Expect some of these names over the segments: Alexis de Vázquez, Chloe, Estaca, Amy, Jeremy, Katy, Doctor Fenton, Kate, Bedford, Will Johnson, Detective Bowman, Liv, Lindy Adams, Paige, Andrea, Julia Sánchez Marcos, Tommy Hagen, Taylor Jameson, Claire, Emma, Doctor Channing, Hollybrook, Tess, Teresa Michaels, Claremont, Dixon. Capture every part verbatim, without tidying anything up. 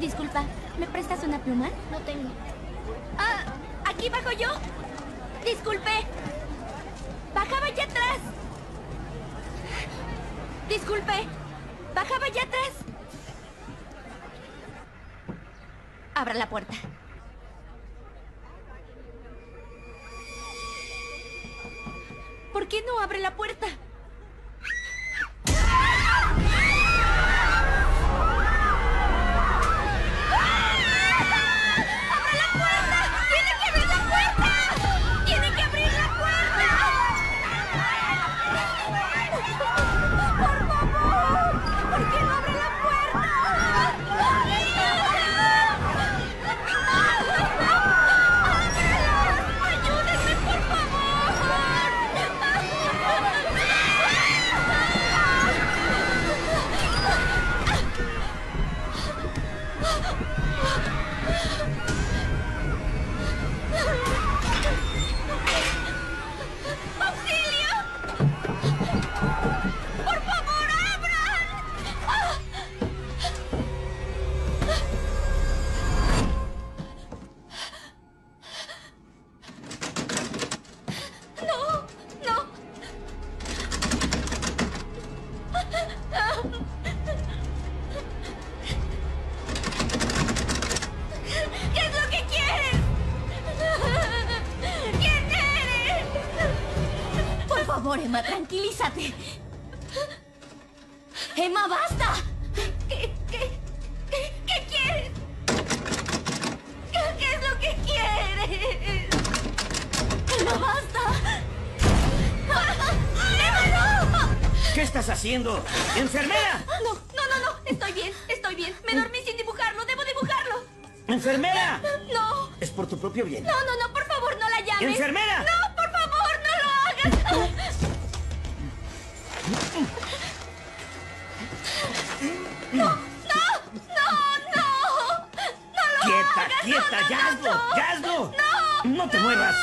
Disculpa, ¿me prestas una pluma? No tengo. Ah, ¿aquí bajo yo? Disculpe. Bajaba allá atrás. Disculpe. Bajaba allá atrás. Abra la puerta. ¿Por qué no abre la puerta? Emma, tranquilízate. Emma, basta. ¿Qué, qué, qué, qué quieres? ¿Qué, ¿Qué es lo que quieres? No, basta. ¡Emma, no! ¿Qué estás haciendo? ¡Enfermera! No, no, no, no. Estoy bien, estoy bien. Me dormí sin dibujarlo. Debo dibujarlo. ¡Enfermera! No. Es por tu propio bien. No, no, no. Por favor, no la llames. ¡Enfermera! No. ¡No! ¡No! ¡No! ¡No! ¡No lo quieta, hagas! ¡Quieta! No, ¡Ya hazlo! No, ¡Ya hazlo! ¡No! ¡No te no. muevas!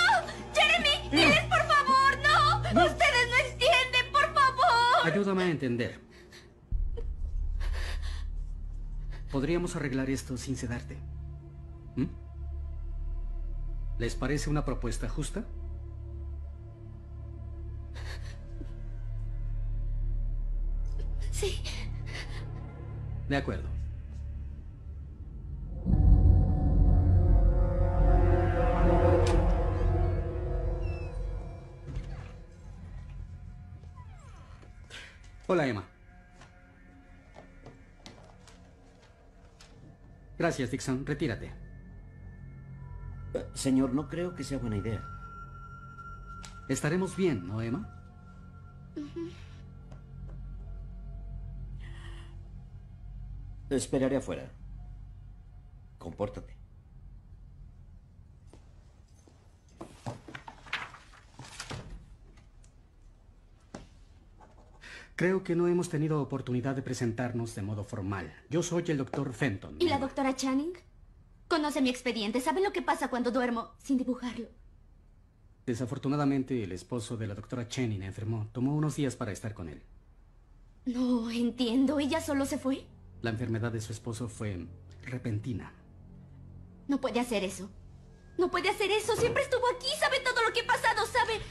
¡Jeremy! No. ¡Diles, por favor! ¡No! no! ¡Ustedes no entienden! ¡Por favor! Ayúdame a entender. Podríamos arreglar esto sin sedarte. ¿Mm? ¿Les parece una propuesta justa? Sí. De acuerdo. Hola, Emma. Gracias, Dixon. Retírate. Eh, señor, no creo que sea buena idea. Estaremos bien, ¿no, Emma? Uh-huh. Esperaré afuera. Compórtate. Creo que no hemos tenido oportunidad de presentarnos de modo formal. Yo soy el doctor Fenton. ¿Y la doctora Channing? Conoce mi expediente. Sabe lo que pasa cuando duermo sin dibujarlo. Desafortunadamente, el esposo de la doctora Channing enfermó. Tomó unos días para estar con él. No entiendo. ¿Ella solo se fue? La enfermedad de su esposo fue repentina. No puede hacer eso. No puede hacer eso. Siempre estuvo aquí. Sabe todo lo que ha pasado. Sabe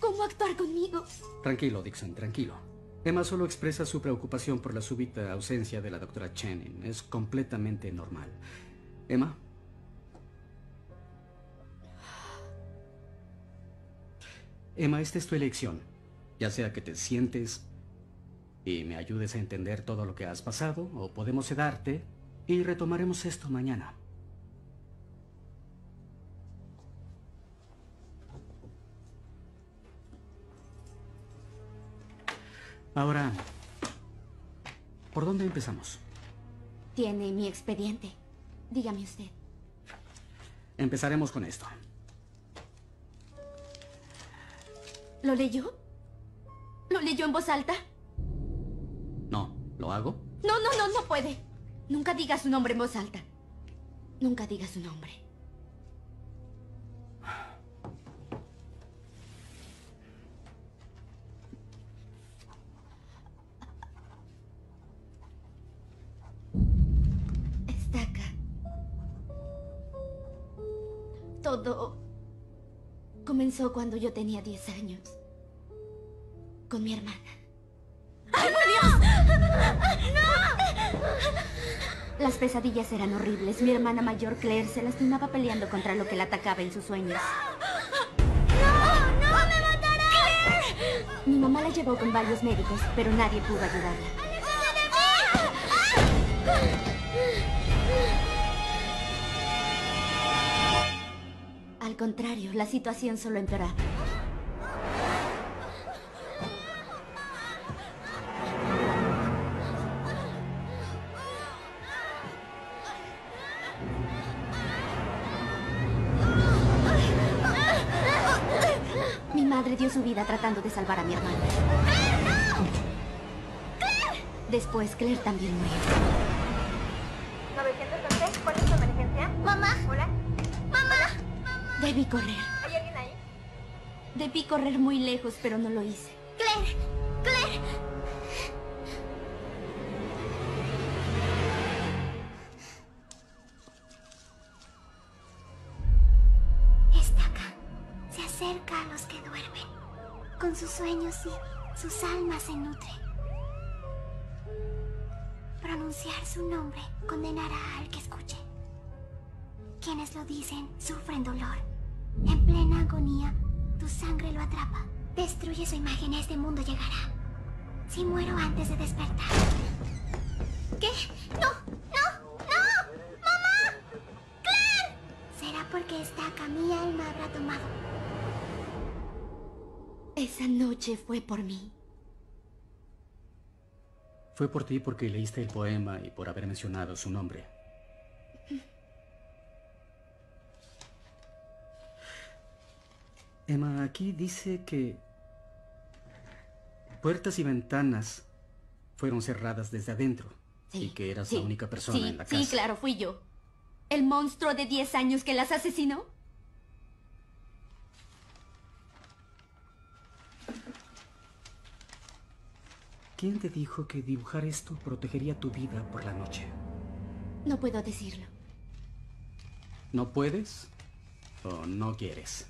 cómo actuar conmigo. Tranquilo, Dixon. Tranquilo. Emma solo expresa su preocupación por la súbita ausencia de la doctora Channing. Es completamente normal. Emma. Emma, esta es tu elección. Ya sea que te sientes y me ayudes a entender todo lo que has pasado, o podemos sedarte y retomaremos esto mañana. Ahora, ¿por dónde empezamos? Tiene mi expediente. Dígame usted. Empezaremos con esto. ¿Lo leyó? ¿Lo leyó en voz alta? No, ¿lo hago? No, no, no, no puede. Nunca diga su nombre en voz alta. Nunca diga su nombre. Está acá. Todo comenzó cuando yo tenía diez años. Con mi hermana. ¡Ay, por Dios! ¡No! Las pesadillas eran horribles. Mi hermana mayor, Claire, se lastimaba peleando contra lo que la atacaba en sus sueños. ¡No! ¡No! ¡Me matará! ¡Claire! Mi mamá la llevó con varios médicos, pero nadie pudo ayudarla. Al contrario, la situación solo empeoraba. Mi madre dio su vida tratando de salvar a mi hermana. ¡Claire, no! ¡Claire! Después, Claire también murió. ¿novecientos once? ¿Cuál es tu emergencia? Mamá. Hola. Mamá. Mamá. Debí correr. ¿Hay alguien ahí? Debí correr muy lejos, pero no lo hice. Claire. Claire. Está acá. Se acerca a los que duermen. Con sus sueños y sus almas se nutre. Pronunciar su nombre condenará al que escuche. Quienes lo dicen sufren dolor. En plena agonía, tu sangre lo atrapa. Destruye su imagen, a este mundo llegará. Si muero antes de despertar... ¿Qué? ¡No! ¡No! ¡No! ¡Mamá! ¡Claire! Será porque esta acá mi alma habrá tomado. Esa noche fue por mí. Fue por ti porque leíste el poema y por haber mencionado su nombre. Emma, aquí dice que... puertas y ventanas fueron cerradas desde adentro. Sí, y que eras sí, la única persona sí, en la casa. Sí, claro, fui yo. ¿El monstruo de diez años que las asesinó? ¿Quién te dijo que dibujar esto protegería tu vida por la noche? No puedo decirlo. ¿No puedes? ¿O no quieres?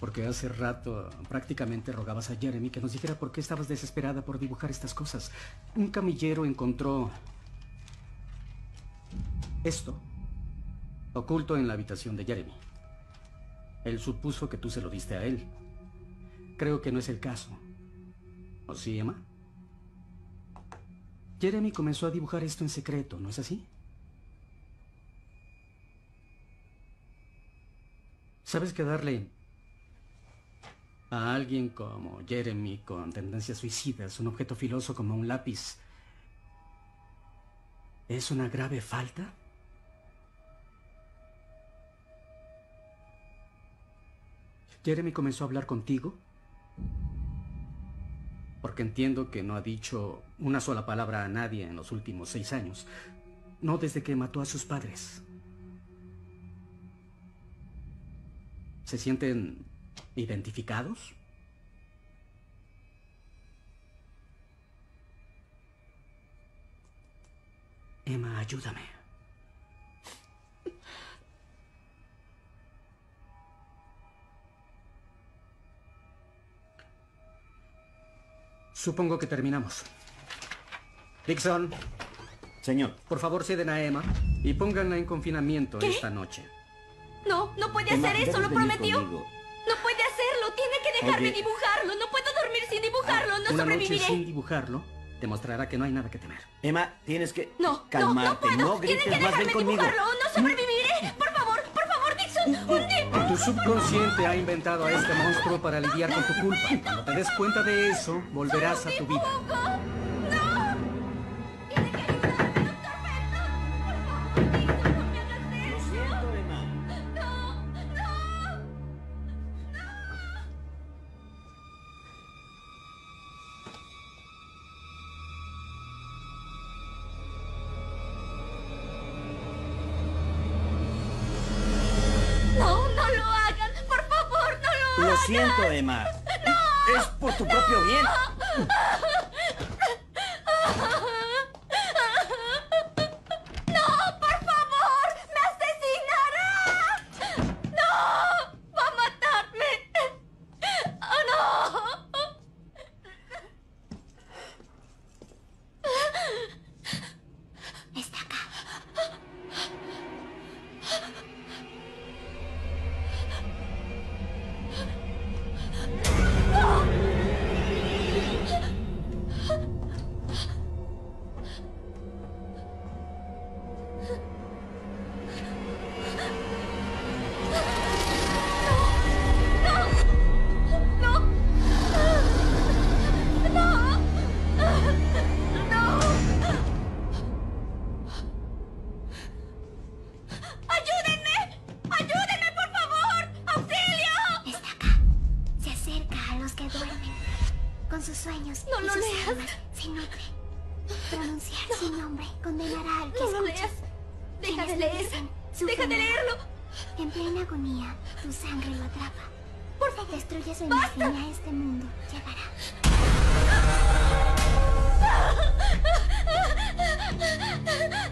Porque hace rato prácticamente rogabas a Jeremy que nos dijera por qué estabas desesperada por dibujar estas cosas. Un camillero encontró... esto, oculto en la habitación de Jeremy. Él supuso que tú se lo diste a él. Creo que no es el caso. ¿O sí, Emma? Jeremy comenzó a dibujar esto en secreto, ¿no es así? ¿Sabes qué darle a alguien como Jeremy con tendencias suicidas, un objeto filoso como un lápiz, es una grave falta? ¿Jeremy comenzó a hablar contigo? Porque entiendo que no ha dicho una sola palabra a nadie en los últimos seis años. No desde que mató a sus padres. ¿Se sienten identificados? Emma, ayúdame. Supongo que terminamos. Dixon. Señor. Por favor, ceden a Emma y pónganla en confinamiento. ¿Qué? Esta noche. No, no puede Emma, hacer eso, lo prometió. Conmigo. No puede hacerlo, tiene que dejarme Oye. dibujarlo. No puedo dormir sin dibujarlo, ah, no una sobreviviré. Noche sin dibujarlo demostrará que no hay nada que temer. Emma, tienes que no, calmarte. No, no puedo. No grites, tiene que dejarme más, ven dibujarlo, no sobreviviré. Por favor, por favor, Dixon, un dibujo. Tu subconsciente ha inventado a este monstruo para lidiar con tu culpa. Cuando te des cuenta de eso, volverás a tu vida. ¡No! Tiene que ayudarme, doctor Fenton. Por favor, Dixon, no me hagas eso. No, no, no. No, no lo hagan, por favor, no lo hagan. Lo siento, Emma. ¡Es por tu propio bien! con sus sueños. No lo leas. Se nutre. Pronunciar sin nombre condenará al que escuche. No lo leas. Deja de leerlo. Deja de leerlo. En plena agonía, tu sangre lo atrapa. Por favor. Destruye su energía a este mundo. Llegará.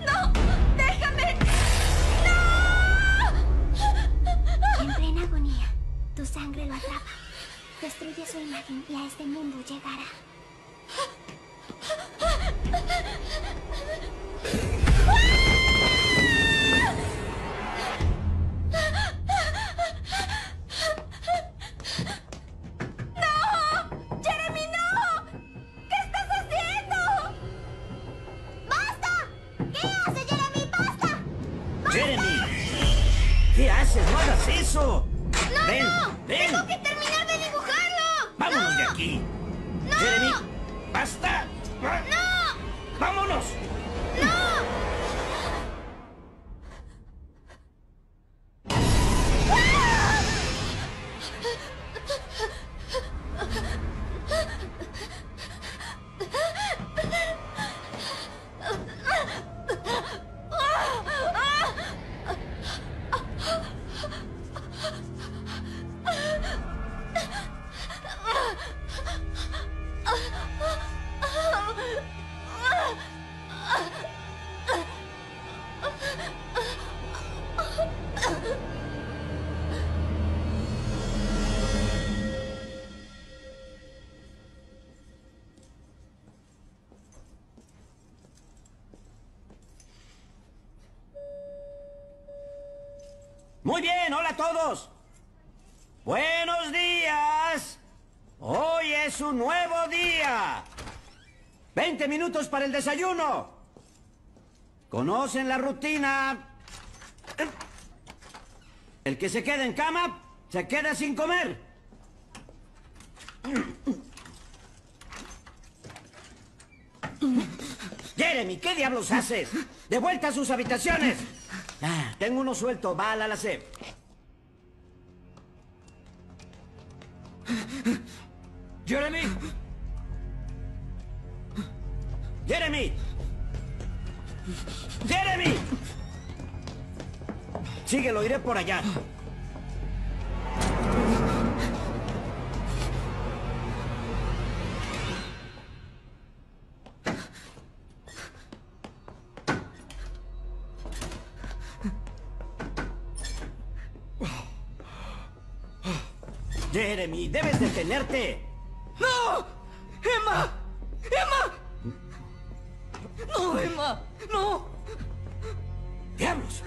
No. Déjame. No. En plena agonía, tu sangre lo atrapa. Destruye su imagen y a este mundo llegará. ¡No! ¡Jeremy, no! ¿Qué estás haciendo? ¡Basta! ¿Qué hace, Jeremy? ¡Basta! ¡Basta! ¡Jeremy! ¿Qué haces? ¡No hagas eso! ¡No, ven, no! ¡Ven! ¡Tengo que terminar de dibujarlo! ¡Vámonos no. de aquí! ¡No! ¡Jeremy! ¡Basta! ¡No! ¡Vámonos! ¡No! Muy bien, hola a todos. Buenos días. Hoy es un nuevo día. Veinte minutos para el desayuno. Conocen la rutina. El que se queda en cama, se queda sin comer. Jeremy, ¿qué diablos haces? De vuelta a sus habitaciones. Ah, tengo uno suelto, va al alacén. Jeremy. Jeremy. Jeremy. Síguelo, iré por allá. Jeremy, debes detenerte. ¡No! ¡Emma! ¡Emma! ¡No, Emma! ¡No! ¡Diablos!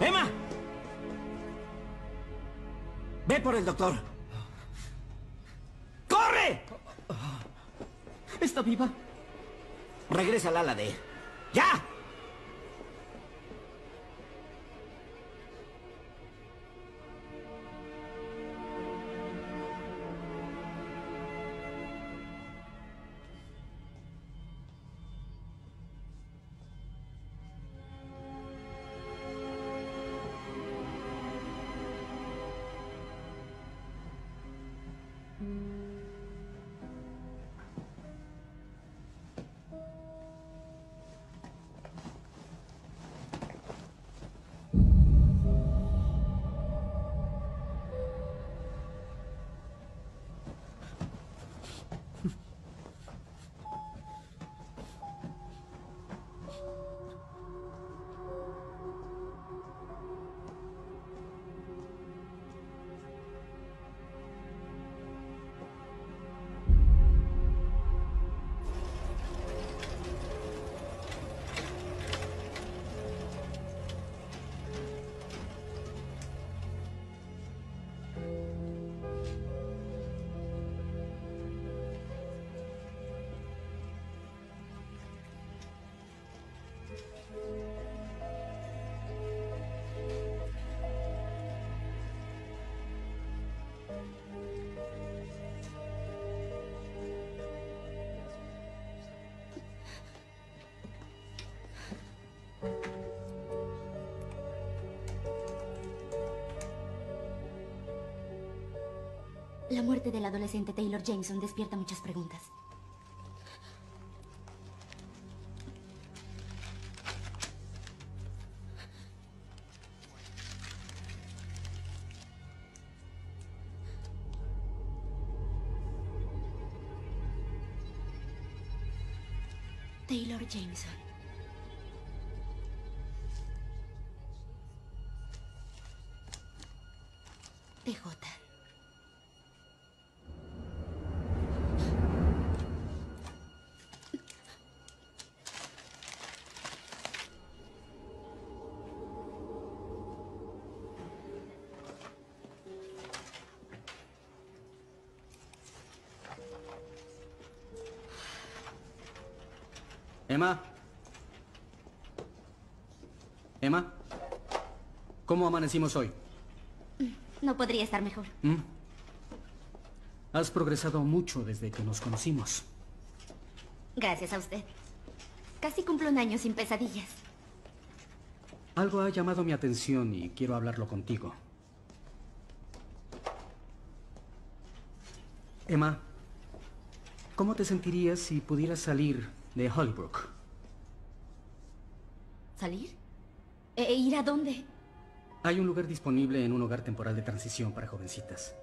¡Emma! Ve por el doctor. ¡Corre! ¿Está viva? Regresa al ala de... ¡Ya! La muerte del adolescente Taylor Jameson despierta muchas preguntas. Taylor Jameson. T J. Emma. Emma. ¿Cómo amanecimos hoy? No podría estar mejor. ¿Mm? Has progresado mucho desde que nos conocimos. Gracias a usted. Casi cumplo un año sin pesadillas. Algo ha llamado mi atención y quiero hablarlo contigo. Emma, ¿cómo te sentirías si pudieras salir de Hollybrook? ¿Salir? ¿E ir a dónde? Hay un lugar disponible en un hogar temporal de transición para jovencitas.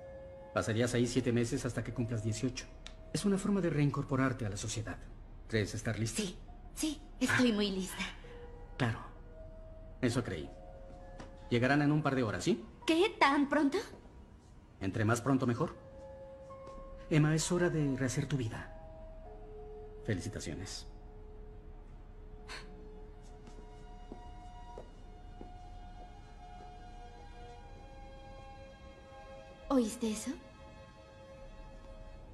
Pasarías ahí siete meses hasta que cumplas dieciocho. Es una forma de reincorporarte a la sociedad. ¿Crees estar lista? Sí, sí, estoy muy lista. Claro, eso creí. Llegarán en un par de horas, ¿sí? ¿Qué? ¿Tan pronto? Entre más pronto mejor. Emma, es hora de rehacer tu vida. Felicitaciones. ¿Oíste eso?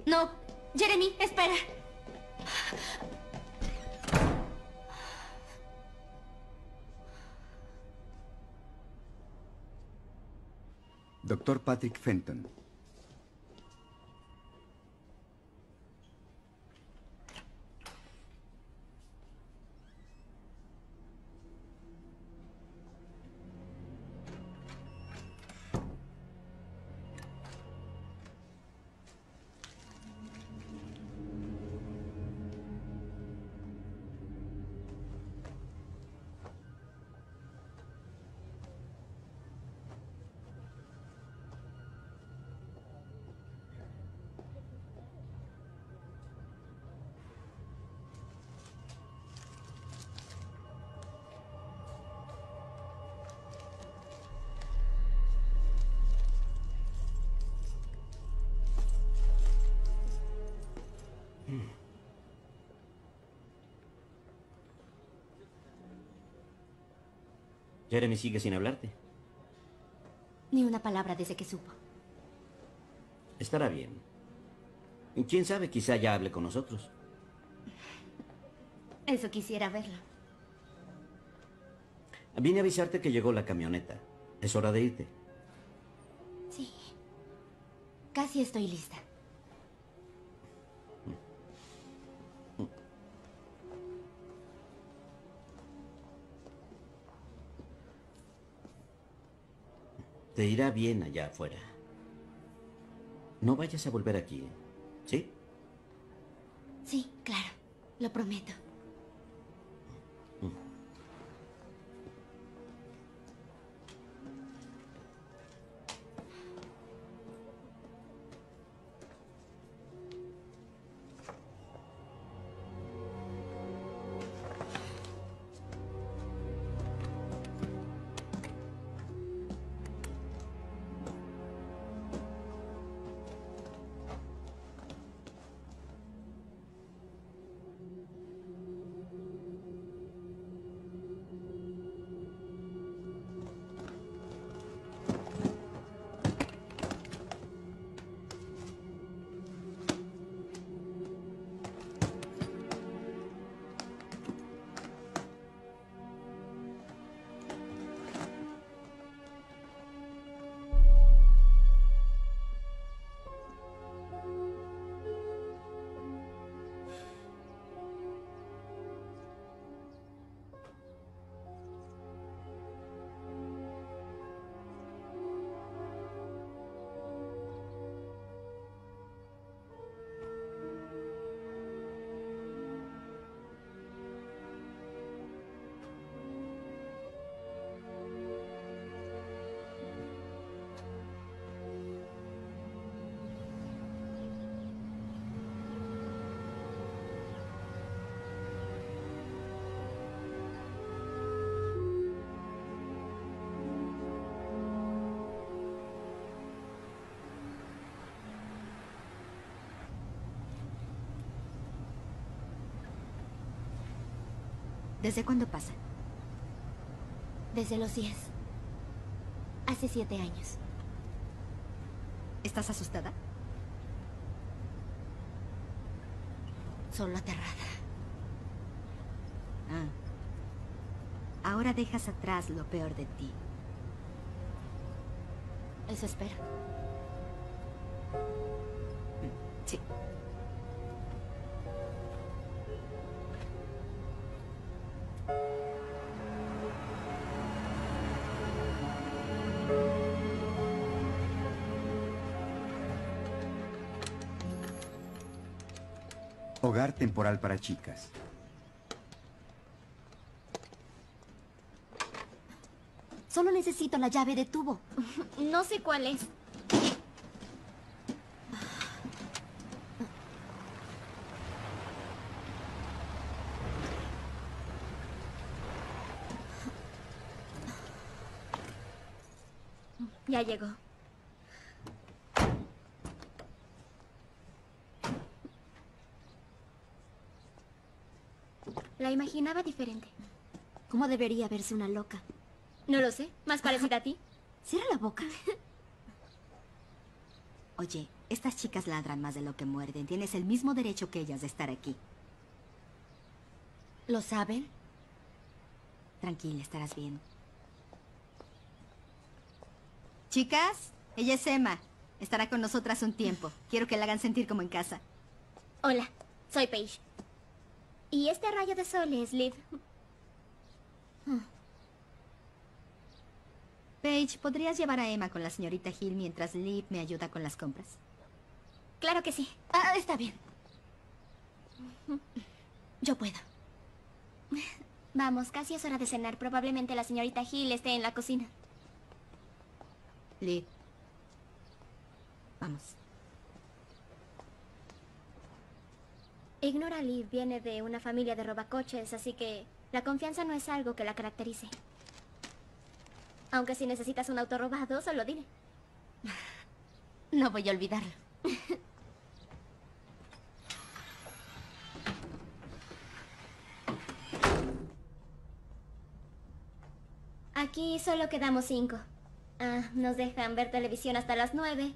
No, Jeremy, espera. Doctor Patrick Fenton. Jeremy sigue sin hablarte. Ni una palabra desde que supo. Estará bien. ¿Quién sabe? Quizá ya hable con nosotros. Eso quisiera verlo. Vine a avisarte que llegó la camioneta. Es hora de irte. Sí. Casi estoy lista. Te irá bien allá afuera. No vayas a volver aquí, ¿eh? ¿Sí? Sí, claro. Lo prometo. ¿Desde cuándo pasa? Desde los diez. Hace siete años. ¿Estás asustada? Solo aterrada. Ah. Ahora dejas atrás lo peor de ti. Eso espero. Sí. Hogar temporal para chicas. Solo necesito la llave de tubo. No sé cuál es. Ya llegó. La imaginaba diferente. ¿Cómo debería verse una loca? No lo sé, más parecida a ti. Cierra la boca. Oye, estas chicas ladran más de lo que muerden. Tienes el mismo derecho que ellas de estar aquí. ¿Lo saben? Tranquila, estarás bien. Chicas, ella es Emma. Estará con nosotras un tiempo. Quiero que la hagan sentir como en casa. Hola, soy Paige. Y este rayo de sol es Liv. Paige, ¿podrías llevar a Emma con la señorita Hill mientras Liv me ayuda con las compras? Claro que sí. Ah, está bien. Yo puedo. Vamos, casi es hora de cenar. Probablemente la señorita Hill esté en la cocina. Liv. Vamos. Ignora Liv viene de una familia de robacoches, así que la confianza no es algo que la caracterice. Aunque si necesitas un auto robado, solo dile. No voy a olvidarlo. Aquí solo quedamos cinco. Ah, nos dejan ver televisión hasta las nueve.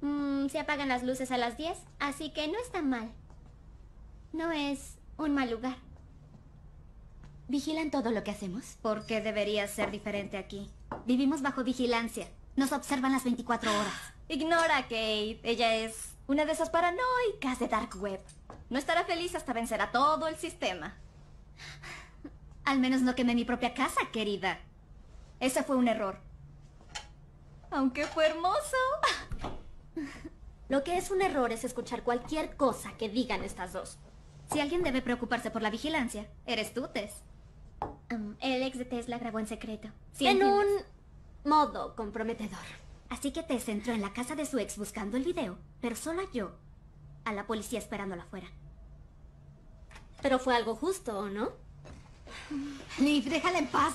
Mm, se apagan las luces a las diez, así que no es tan mal. No es un mal lugar. ¿Vigilan todo lo que hacemos? ¿Por qué debería ser diferente aquí? Vivimos bajo vigilancia. Nos observan las veinticuatro horas. Ignora a Kate. Ella es una de esas paranoicas de Dark Web. No estará feliz hasta vencer a todo el sistema. Al menos no quemé mi propia casa, querida. Ese fue un error. Aunque fue hermoso. Lo que es un error es escuchar cualquier cosa que digan estas dos. Si alguien debe preocuparse por la vigilancia, eres tú, Tess. Um, el ex de Tess la grabó en secreto. ¿Sí en entiendes? Un modo comprometedor. Así que Tess entró en la casa de su ex buscando el video, pero sola yo, a la policía esperándola afuera. Pero fue algo justo, ¿o no? Liv, déjala en paz.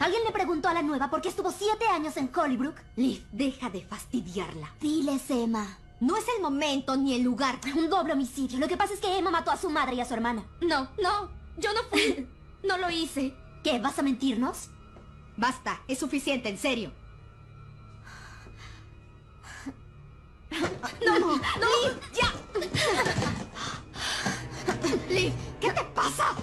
¿Alguien le preguntó a la nueva por qué estuvo siete años en Hollybrook? Liv, deja de fastidiarla. Diles, Emma. No es el momento ni el lugar. Un doble homicidio. Lo que pasa es que Emma mató a su madre y a su hermana. No, no. Yo no fui. No lo hice. ¿Qué? ¿Vas a mentirnos? Basta. Es suficiente, en serio. No, no, no. Liv, ya. Liv, ¿qué te pasa?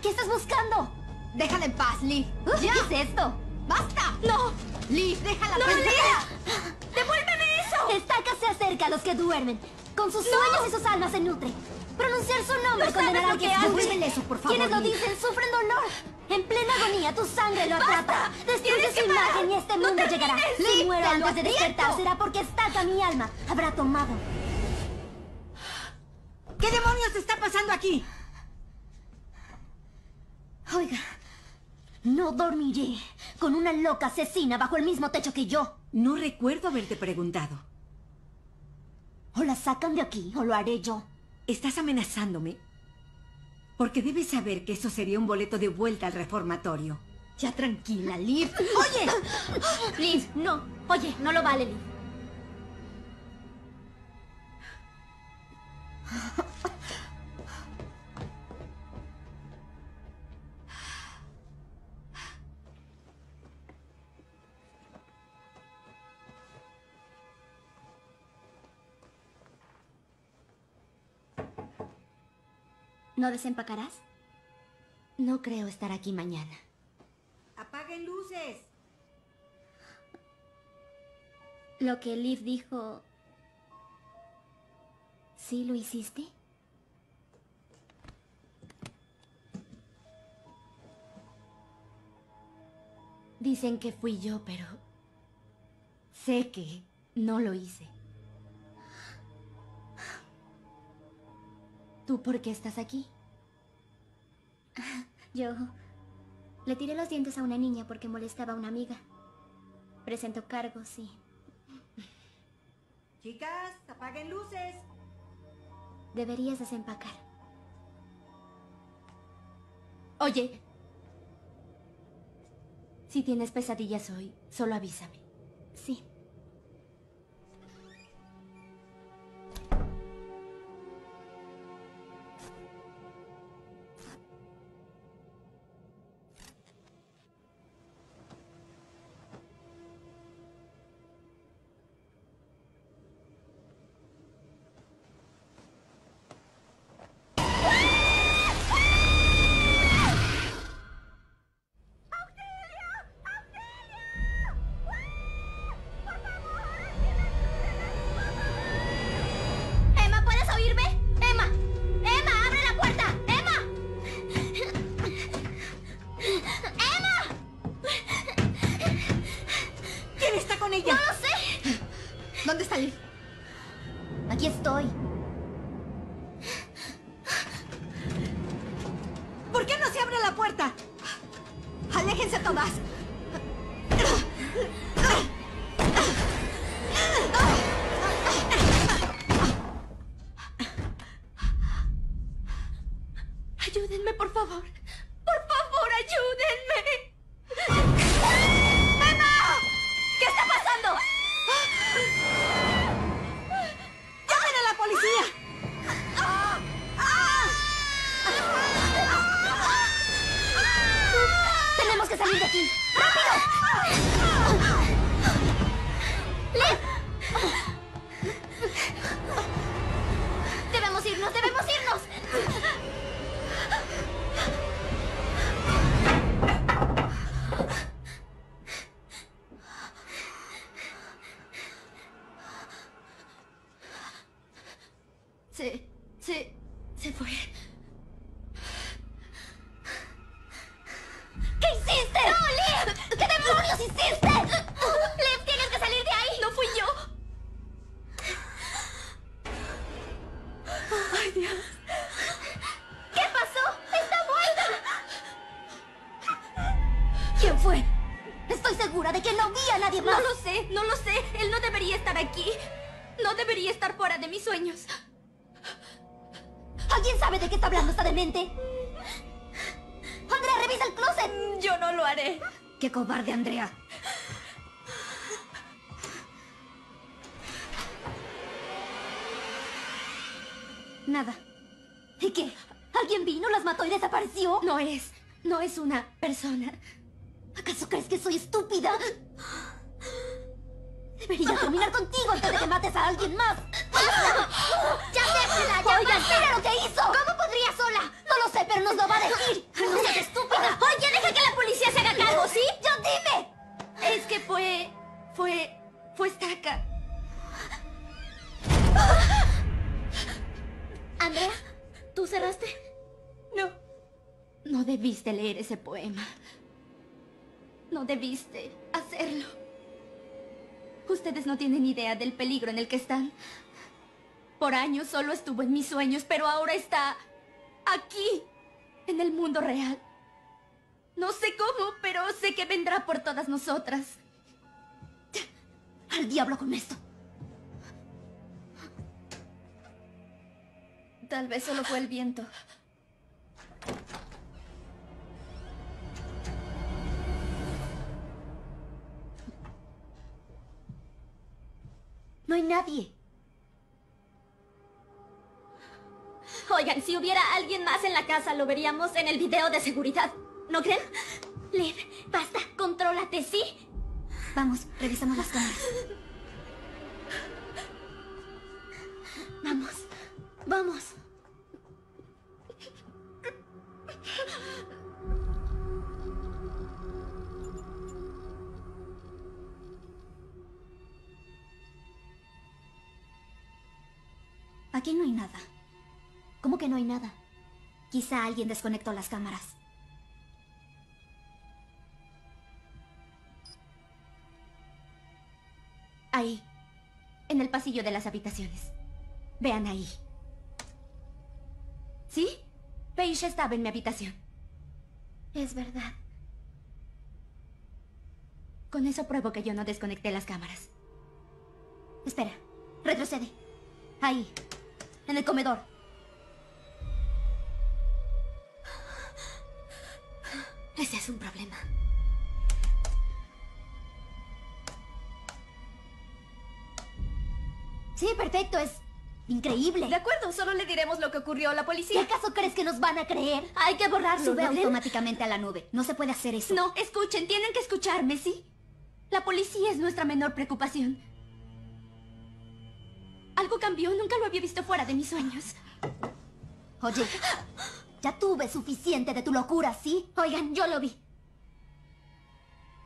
¿Qué estás buscando? Déjala en paz, Liv. ¿Ya? ¿Qué es esto? ¡Basta! ¡No! Liv, déjala. ¡No, Liv! ¡Devuélveme eso! Estaca se acerca a los que duermen. Con sus sueños no. y sus almas se nutre. Pronunciar su nombre no condenará a alguien. Devuélvele eso, por favor. Quienes lo dicen sufren dolor. En plena agonía tu sangre lo atrapa. Destruye su imagen y este mundo no llegará. Si muero antes de despertar será porque Estaca, mi alma, habrá tomado. ¿Qué demonios está pasando aquí? Oiga... No dormiré con una loca asesina bajo el mismo techo que yo. No recuerdo haberte preguntado. O la sacan de aquí o lo haré yo. ¿Estás amenazándome? Porque debes saber que eso sería un boleto de vuelta al reformatorio. Ya tranquila, Liv. ¡Oye! Liv, no. Oye, no lo vale, Liv. ¿No desempacarás? No creo estar aquí mañana. ¡Apaguen luces! Lo que Liv dijo... ¿Sí lo hiciste? Dicen que fui yo, pero... sé que no lo hice. ¿Tú por qué estás aquí? Yo... le tiré los dientes a una niña porque molestaba a una amiga. Presento cargos y... Chicas, apaguen luces. Deberías desempacar. Oye. Si tienes pesadillas hoy, solo avísame. Sí. ¡Cobarde, Andrea! Nada. ¿Y qué? ¿Alguien vino, las mató y desapareció? No es. No es una persona. ¿Acaso crees que soy estúpida? Debería terminar contigo antes de que mates a alguien más. ¡Ya déjela! ¡Ya! ¡Oigan! ¡Mira lo que hizo! ¿Cómo podría sola? No lo sé, pero nos lo va a decir. ¡No seas estúpida! ¡Oye, deja que la policía se haga cargo! ¿Sí? ¡Yo dime! Es que fue... Fue... Fue estaca. Andrea, ¿tú cerraste? No. No debiste leer ese poema. No debiste hacerlo. Ustedes no tienen idea del peligro en el que están. Por años solo estuvo en mis sueños, pero ahora está... aquí, en el mundo real. No sé cómo, pero sé que vendrá por todas nosotras. ¡Al diablo con esto! Tal vez solo fue el viento. No hay nadie. Oigan, si hubiera alguien más en la casa, lo veríamos en el video de seguridad. ¿No creen? Liv, basta, contrólate, ¿sí? Vamos, revisamos las cámaras. Vamos, vamos. Aquí no hay nada. ¿Cómo que no hay nada? Quizá alguien desconectó las cámaras. Ahí, en el pasillo de las habitaciones. Vean ahí. ¿Sí? Paige estaba en mi habitación. Es verdad. Con eso pruebo que yo no desconecté las cámaras. Espera, retrocede. Ahí, en el comedor. Ese es un problema. Sí, perfecto, es increíble. De acuerdo, solo le diremos lo que ocurrió a la policía. ¿Y acaso crees que nos van a creer? Hay que borrarlo. Sube automáticamente a la nube. No se puede hacer eso. No, escuchen, tienen que escucharme, ¿sí? La policía es nuestra menor preocupación. Algo cambió, nunca lo había visto fuera de mis sueños. Oye, ya tuve suficiente de tu locura, ¿sí? Oigan, yo lo vi.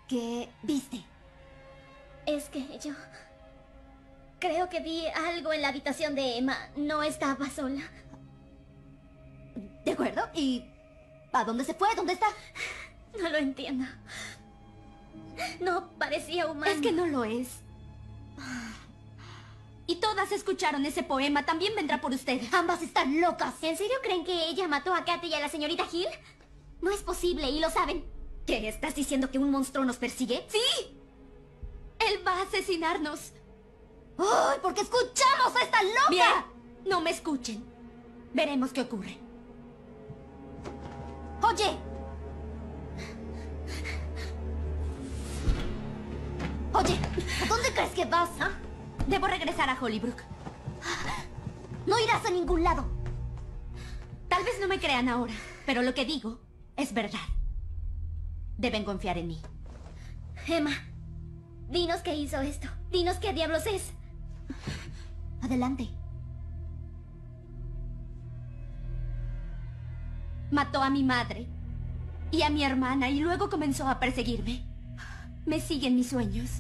¿Qué viste? Es que yo... creo que vi algo en la habitación de Emma. No estaba sola. ¿De acuerdo? ¿Y a dónde se fue? ¿Dónde está? No lo entiendo. No parecía humano. Es que no lo es. Y todas escucharon ese poema. También vendrá por ustedes. Ambas están locas. ¿En serio creen que ella mató a Katy y a la señorita Hill? No es posible y lo saben. ¿Qué? ¿Estás diciendo que un monstruo nos persigue? ¡Sí! Él va a asesinarnos. ¡Ay! ¿Por qué escuchamos a esta loca? Bien, no me escuchen. Veremos qué ocurre. ¡Oye! Oye, ¿a dónde crees que vas? ¿Ah? Debo regresar a Hollybrook. No irás a ningún lado. Tal vez no me crean ahora, pero lo que digo es verdad. Deben confiar en mí. Emma, dinos qué hizo esto. Dinos qué diablos es. Adelante. Mató a mi madre y a mi hermana y luego comenzó a perseguirme. Me siguen mis sueños.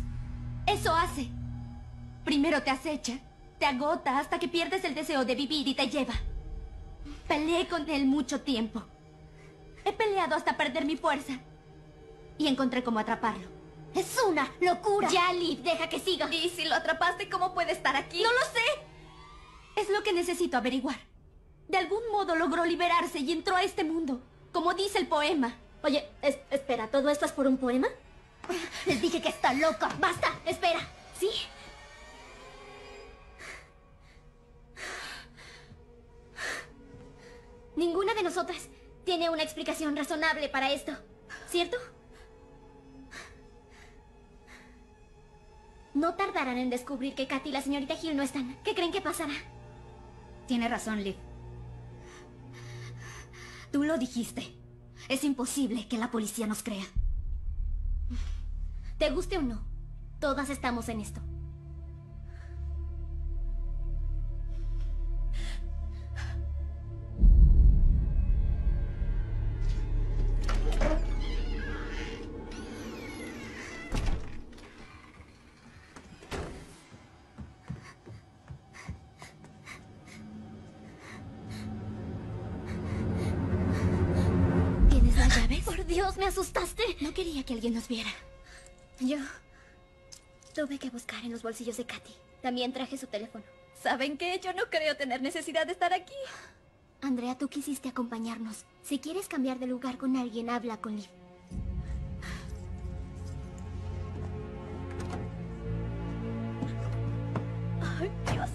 Eso hace. Primero te acecha, te agota hasta que pierdes el deseo de vivir y te lleva. Peleé con él mucho tiempo. He peleado hasta perder mi fuerza. Y encontré cómo atraparlo. ¡Es una locura! Ya, Liv, deja que siga. Y si lo atrapaste, ¿cómo puede estar aquí? ¡No lo sé! Es lo que necesito averiguar. De algún modo logró liberarse y entró a este mundo, como dice el poema. Oye, es- espera, ¿todo esto es por un poema? Les dije que está loca. ¡Basta! ¡Espera! ¿Sí? Ninguna de nosotras tiene una explicación razonable para esto, ¿cierto? No tardarán en descubrir que Katy y la señorita Hill no están. ¿Qué creen que pasará? Tiene razón, Liv. Tú lo dijiste. Es imposible que la policía nos crea. Te guste o no, todas estamos en esto. ¿Me asustaste? No quería que alguien nos viera. Yo tuve que buscar en los bolsillos de Katy. También traje su teléfono. ¿Saben qué? Yo no creo tener necesidad de estar aquí. Andrea, tú quisiste acompañarnos. Si quieres cambiar de lugar con alguien, habla con Liv. ¡Ay, Dios!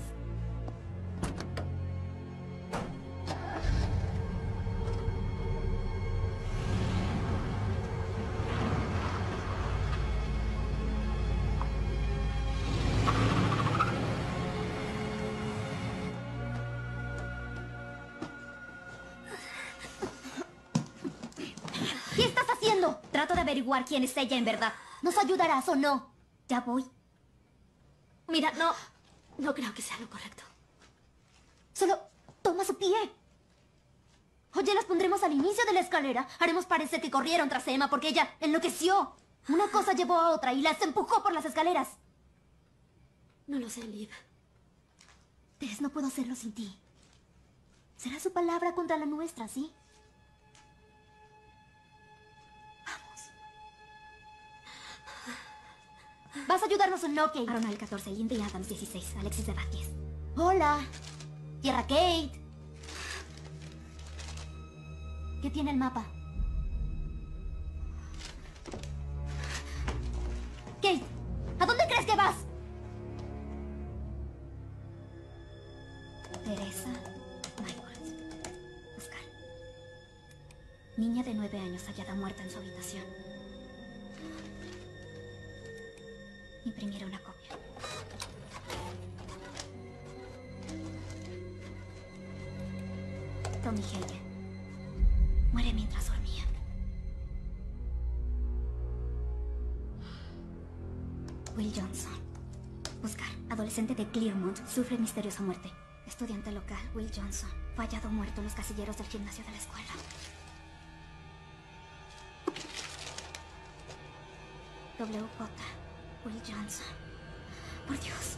Trato de averiguar quién es ella en verdad. ¿Nos ayudarás o no? Ya voy. Mira, no... no creo que sea lo correcto. Solo... toma su pie. Oye, las pondremos al inicio de la escalera. Haremos parecer que corrieron tras Emma porque ella enloqueció. Una cosa llevó a otra y las empujó por las escaleras. No lo sé, Liv. Tess, no puedo hacerlo sin ti. Será su palabra contra la nuestra, ¿sí? Vamos. Vas a ayudarnos en Nokia. Aronal catorce, Lindy Adams dieciséis, Alexis de Vázquez. Hola. Tierra Kate. ¿Qué tiene el mapa? Kate, ¿a dónde crees que vas? Teresa Michaels. Oscar. Niña de nueve años hallada muerta en su habitación. Imprimir una copia. Tommy Hagen. Muere mientras dormía. Will Johnson. Buscar. Adolescente de Claremont sufre misteriosa muerte. Estudiante local, Will Johnson. Fue hallado muerto en los casilleros del gimnasio de la escuela. W J. Will Johnson. Por Dios.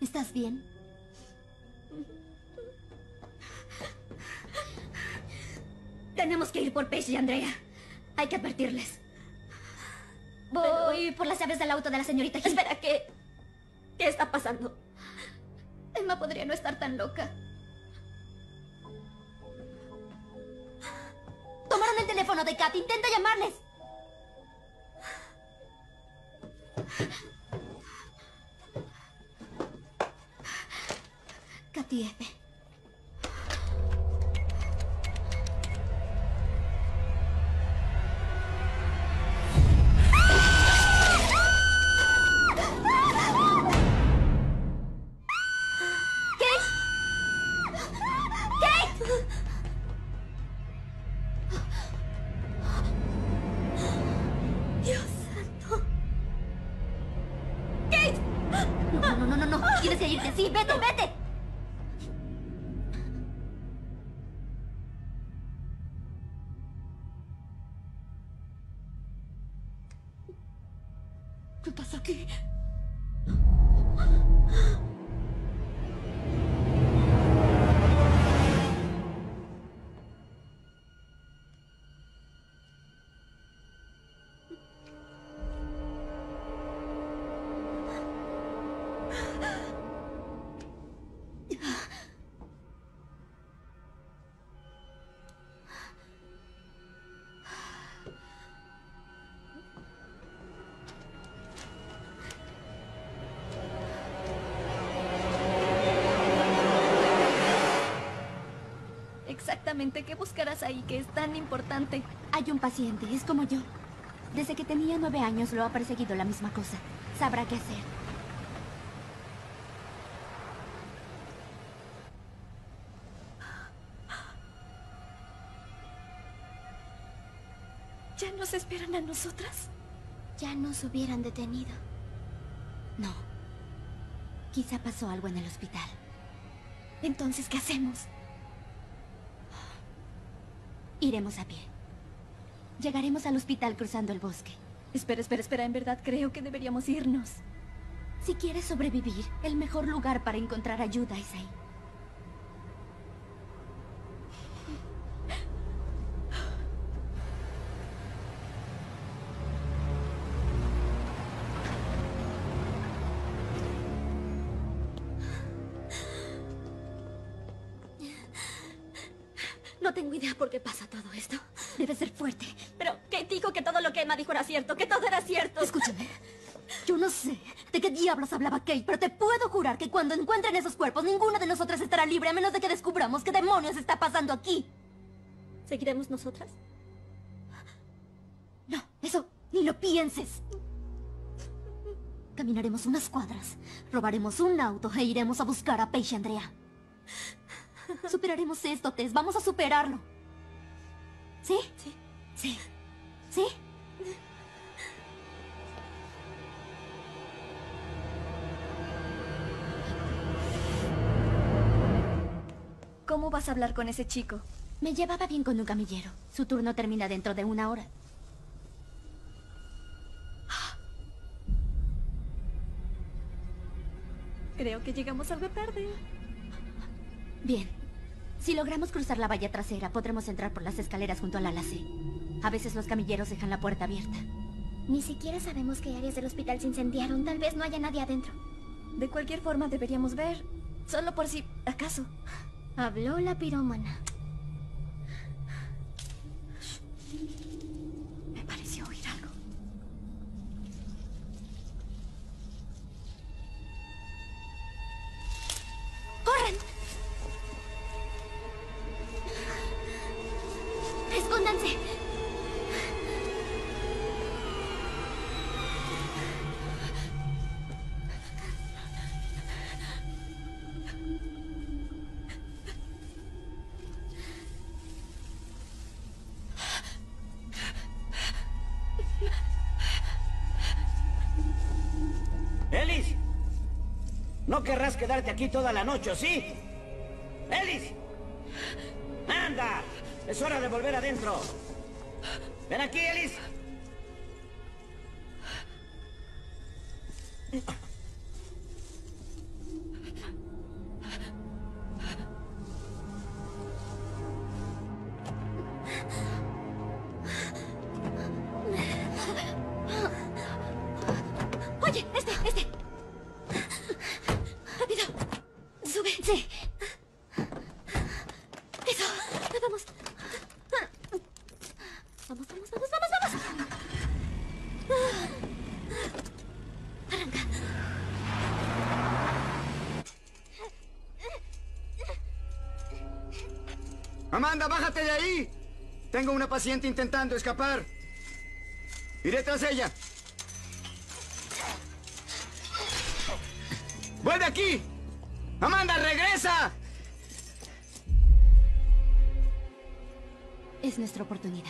¿Estás bien? Tenemos que ir por Paige y Andrea. Hay que advertirles. Voy por las llaves del auto de la señorita Hill. Espera, ¿qué? ¿Qué está pasando? Emma podría no estar tan loca. Tomaron el teléfono de Katy. Intenta llamarles. Katy F. ¿Qué pasa aquí? Exactamente, ¿qué buscarás ahí que es tan importante? Hay un paciente, es como yo. Desde que tenía nueve años lo ha perseguido la misma cosa. Sabrá qué hacer. ¿Ya nos esperan a nosotras? Ya nos hubieran detenido. No. Quizá pasó algo en el hospital. Entonces, ¿qué hacemos? Iremos a pie. Llegaremos al hospital cruzando el bosque. Espera, espera, espera. En verdad creo que deberíamos irnos. Si quieres sobrevivir, el mejor lugar para encontrar ayuda es ahí. No tengo idea por qué pasa todo esto. Debe ser fuerte. Pero Kate dijo que todo lo que Emma dijo era cierto, que todo era cierto. Escúchame. Yo no sé de qué diablos hablaba Kate, pero te puedo jurar que cuando encuentren esos cuerpos, ninguna de nosotras estará libre a menos de que descubramos qué demonios está pasando aquí. ¿Seguiremos nosotras? No, eso ni lo pienses. Caminaremos unas cuadras, robaremos un auto e iremos a buscar a Paige y Andrea. Superaremos esto, Tess. Vamos a superarlo. ¿Sí? Sí. Sí. ¿Sí? ¿Cómo vas a hablar con ese chico? Me llevaba bien con un camillero. Su turno termina dentro de una hora. Creo que llegamos algo tarde. Bien. Si logramos cruzar la valla trasera, podremos entrar por las escaleras junto al ala C. A veces los camilleros dejan la puerta abierta. Ni siquiera sabemos qué áreas del hospital se incendiaron. Tal vez no haya nadie adentro. De cualquier forma deberíamos ver. Solo por si acaso. Habló la pirómana. Me pareció oír algo. ¡Corran! ¡Escóndanse! No querrás quedarte aquí toda la noche, ¿sí? ¡Ellis! ¡Anda! Es hora de volver adentro. ¡Ven aquí, Ellis! ¡Amanda, bájate de ahí! Tengo una paciente intentando escapar. Iré tras ella. ¡Vuelve aquí! ¡Amanda, regresa! Es nuestra oportunidad.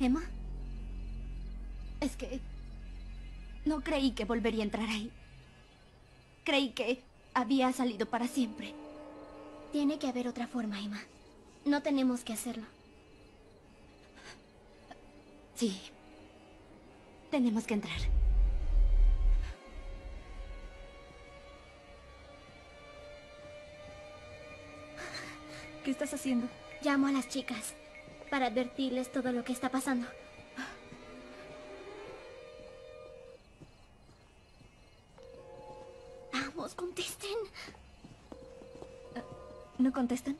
¿Emma? Es que... no creí que volvería a entrar ahí. Creí que había salido para siempre. Tiene que haber otra forma, Emma. No tenemos que hacerlo. Sí. Tenemos que entrar. ¿Qué estás haciendo? Llamo a las chicas para advertirles todo lo que está pasando. Vamos, contesten. ¿No contestan?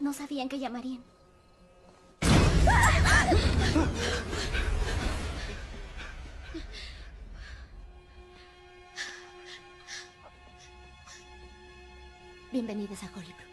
No sabían que llamarían. Bienvenidas a Hollybrook.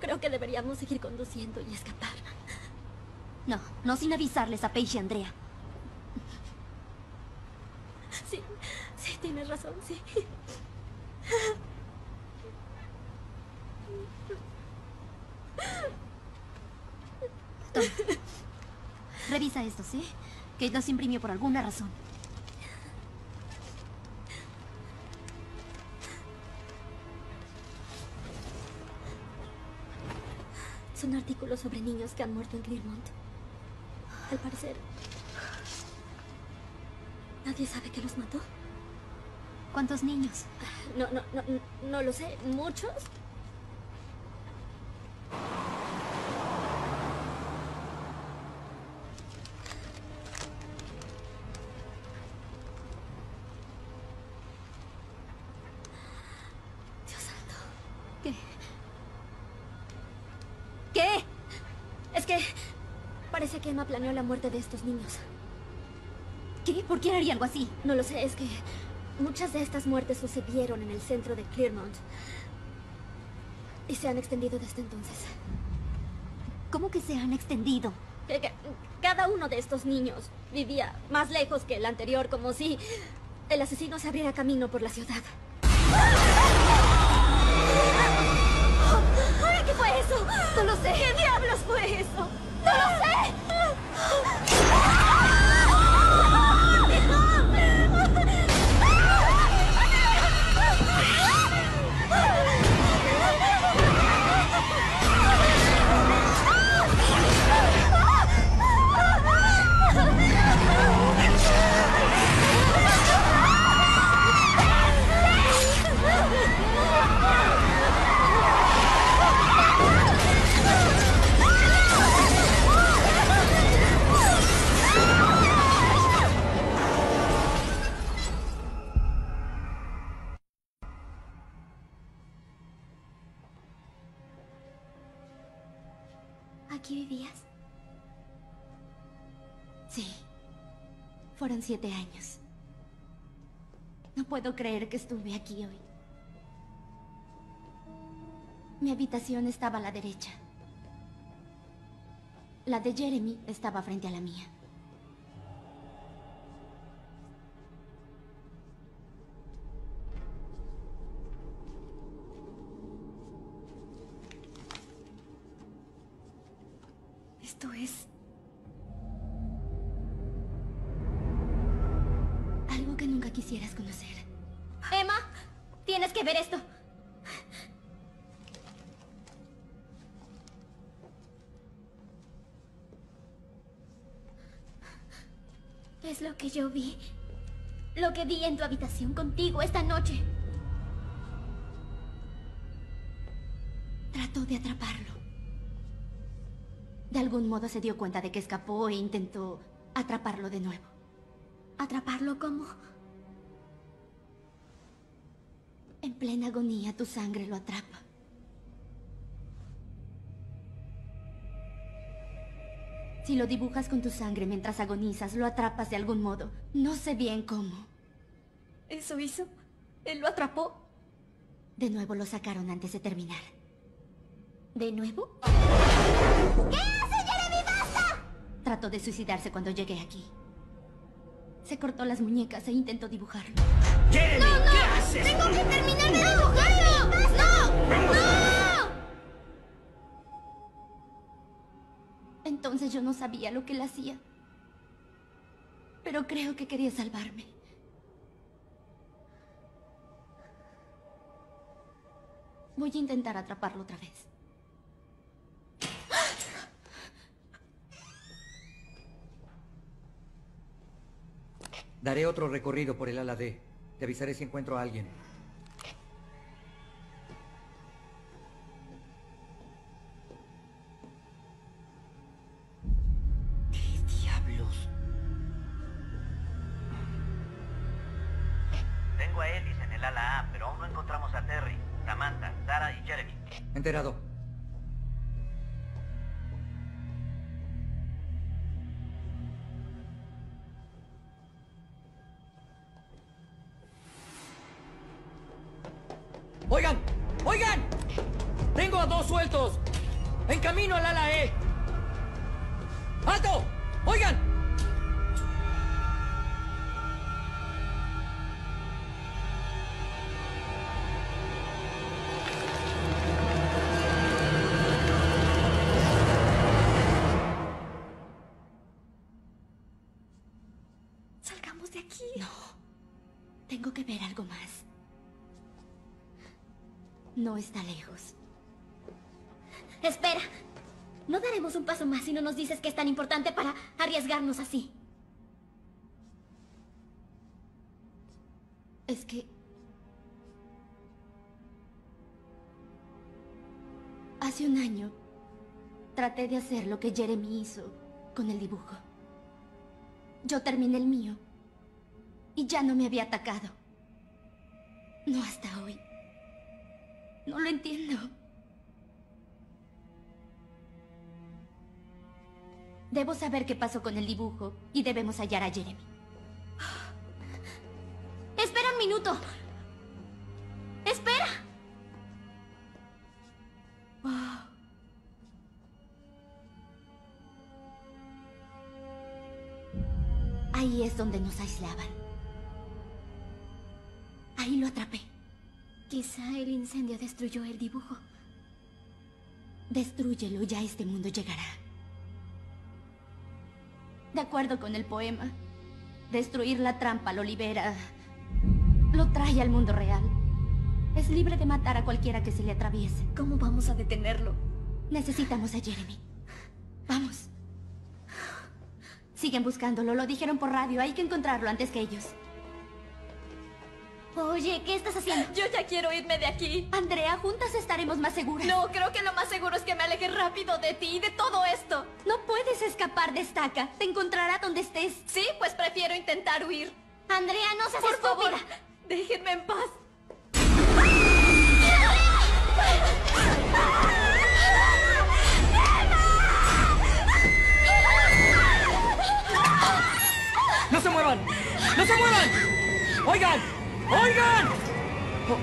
Creo que deberíamos seguir conduciendo y escapar. No, no sin avisarles a Paige y Andrea. Sí, sí, tienes razón, sí. Toma. Revisa esto, ¿sí? Kate los imprimió por alguna razón. Son artículos sobre niños que han muerto en Claremont. Al parecer, nadie sabe que los mató. ¿Cuántos niños? No, no, no, no lo sé. ¿Muchos? ¿Qué? ¿Qué? Es que... parece que Emma planeó la muerte de estos niños. ¿Qué? ¿Por qué haría algo así? No lo sé, es que... muchas de estas muertes sucedieron en el centro de Claremont. Y se han extendido desde entonces. ¿Cómo que se han extendido? Cada uno de estos niños vivía más lejos que el anterior, como si el asesino se abriera camino por la ciudad. ¿Qué fue eso? No lo sé. ¿Qué diablos fue eso? ¡No lo sé! Fueron siete años. No puedo creer que estuve aquí hoy. Mi habitación estaba a la derecha. La de Jeremy estaba frente a la mía. Esto es... quisieras conocer. Emma, tienes que ver esto. Es lo que yo vi. Lo que vi en tu habitación contigo esta noche. Trató de atraparlo. De algún modo se dio cuenta de que escapó e intentó atraparlo de nuevo. ¿Atraparlo cómo? En plena agonía, tu sangre lo atrapa. Si lo dibujas con tu sangre mientras agonizas, lo atrapas de algún modo. No sé bien cómo. ¿Eso hizo? ¿Él lo atrapó? De nuevo lo sacaron antes de terminar. ¿De nuevo? ¿Qué hace, Jeremy? ¡Basta! Trató de suicidarse cuando llegué aquí. Se cortó las muñecas e intentó dibujarlo. ¡Jeremy! ¡No, no! ¿Qué haces? ¡Tengo que terminar de dibujarlo! ¡No! ¡No! Entonces yo no sabía lo que él hacía. Pero creo que quería salvarme. Voy a intentar atraparlo otra vez. Daré otro recorrido por el ala D. Te avisaré si encuentro a alguien. ¿Qué diablos? Tengo a Ellis en el ala A, pero aún no encontramos a Terry, Samantha, Tara y Jeremy. Enterado. ¡Oigan! ¡Oigan! ¡Tengo a dos sueltos! ¡En camino al ala E! ¡Alto! ¡Oigan! ¡Salgamos de aquí! No. Tengo que ver algo más. No está lejos. Espera. No daremos un paso más si no nos dices que es tan importante para arriesgarnos así. Es que... hace un año traté de hacer lo que Jeremy hizo con el dibujo. Yo terminé el mío y ya no me había atacado. No hasta hoy. No lo entiendo. Debo saber qué pasó con el dibujo y debemos hallar a Jeremy. ¡Espera un minuto! ¡Espera! Wow. Ahí es donde nos aislaban. Ahí lo atrapé. Quizá el incendio destruyó el dibujo. Destrúyelo, ya este mundo llegará. De acuerdo con el poema, destruir la trampa lo libera, lo trae al mundo real. Es libre de matar a cualquiera que se le atraviese. ¿Cómo vamos a detenerlo? Necesitamos a Jeremy. Vamos. Siguen buscándolo, lo dijeron por radio, hay que encontrarlo antes que ellos. Oye, ¿qué estás haciendo? Yo ya quiero irme de aquí. Andrea, juntas estaremos más seguras. No, creo que lo más seguro es que me aleje rápido de ti y de todo esto. No puedes escapar de Estaca. Te encontrará donde estés. Sí, pues prefiero intentar huir. Andrea, no seas estúpida. Por favor, déjenme en paz. ¡No se muevan! ¡No se muevan! ¡Oigan! ¡Oigan! Oh.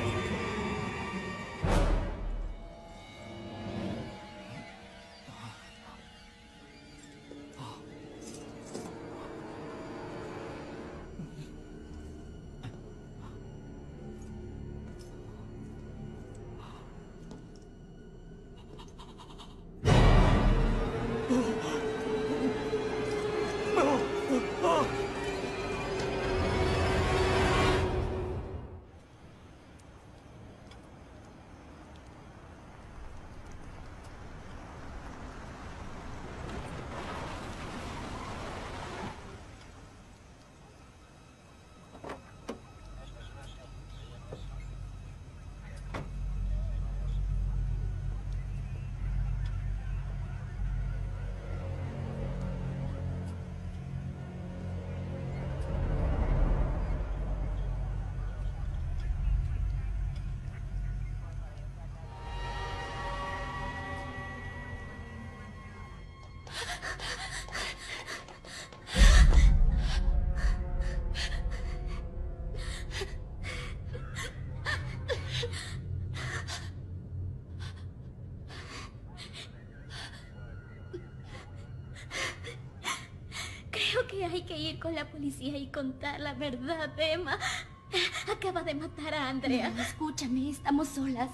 Creo que hay que ir con la policía y contar la verdad, Emma. Acaba de matar a Andrea. No, escúchame, estamos solas.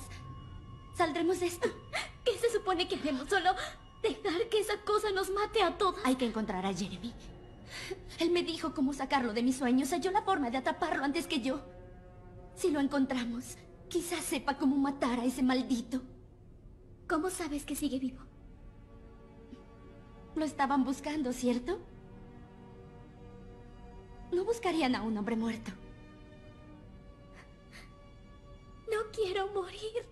Saldremos de esto. ¿Qué se supone que haremos? Solo... dejar que esa cosa nos mate a todos. Hay que encontrar a Jeremy. Él me dijo cómo sacarlo de mis sueños. Halló la forma de atraparlo antes que yo. Si lo encontramos, quizás sepa cómo matar a ese maldito. ¿Cómo sabes que sigue vivo? Lo estaban buscando, ¿cierto? No buscarían a un hombre muerto. No quiero morir.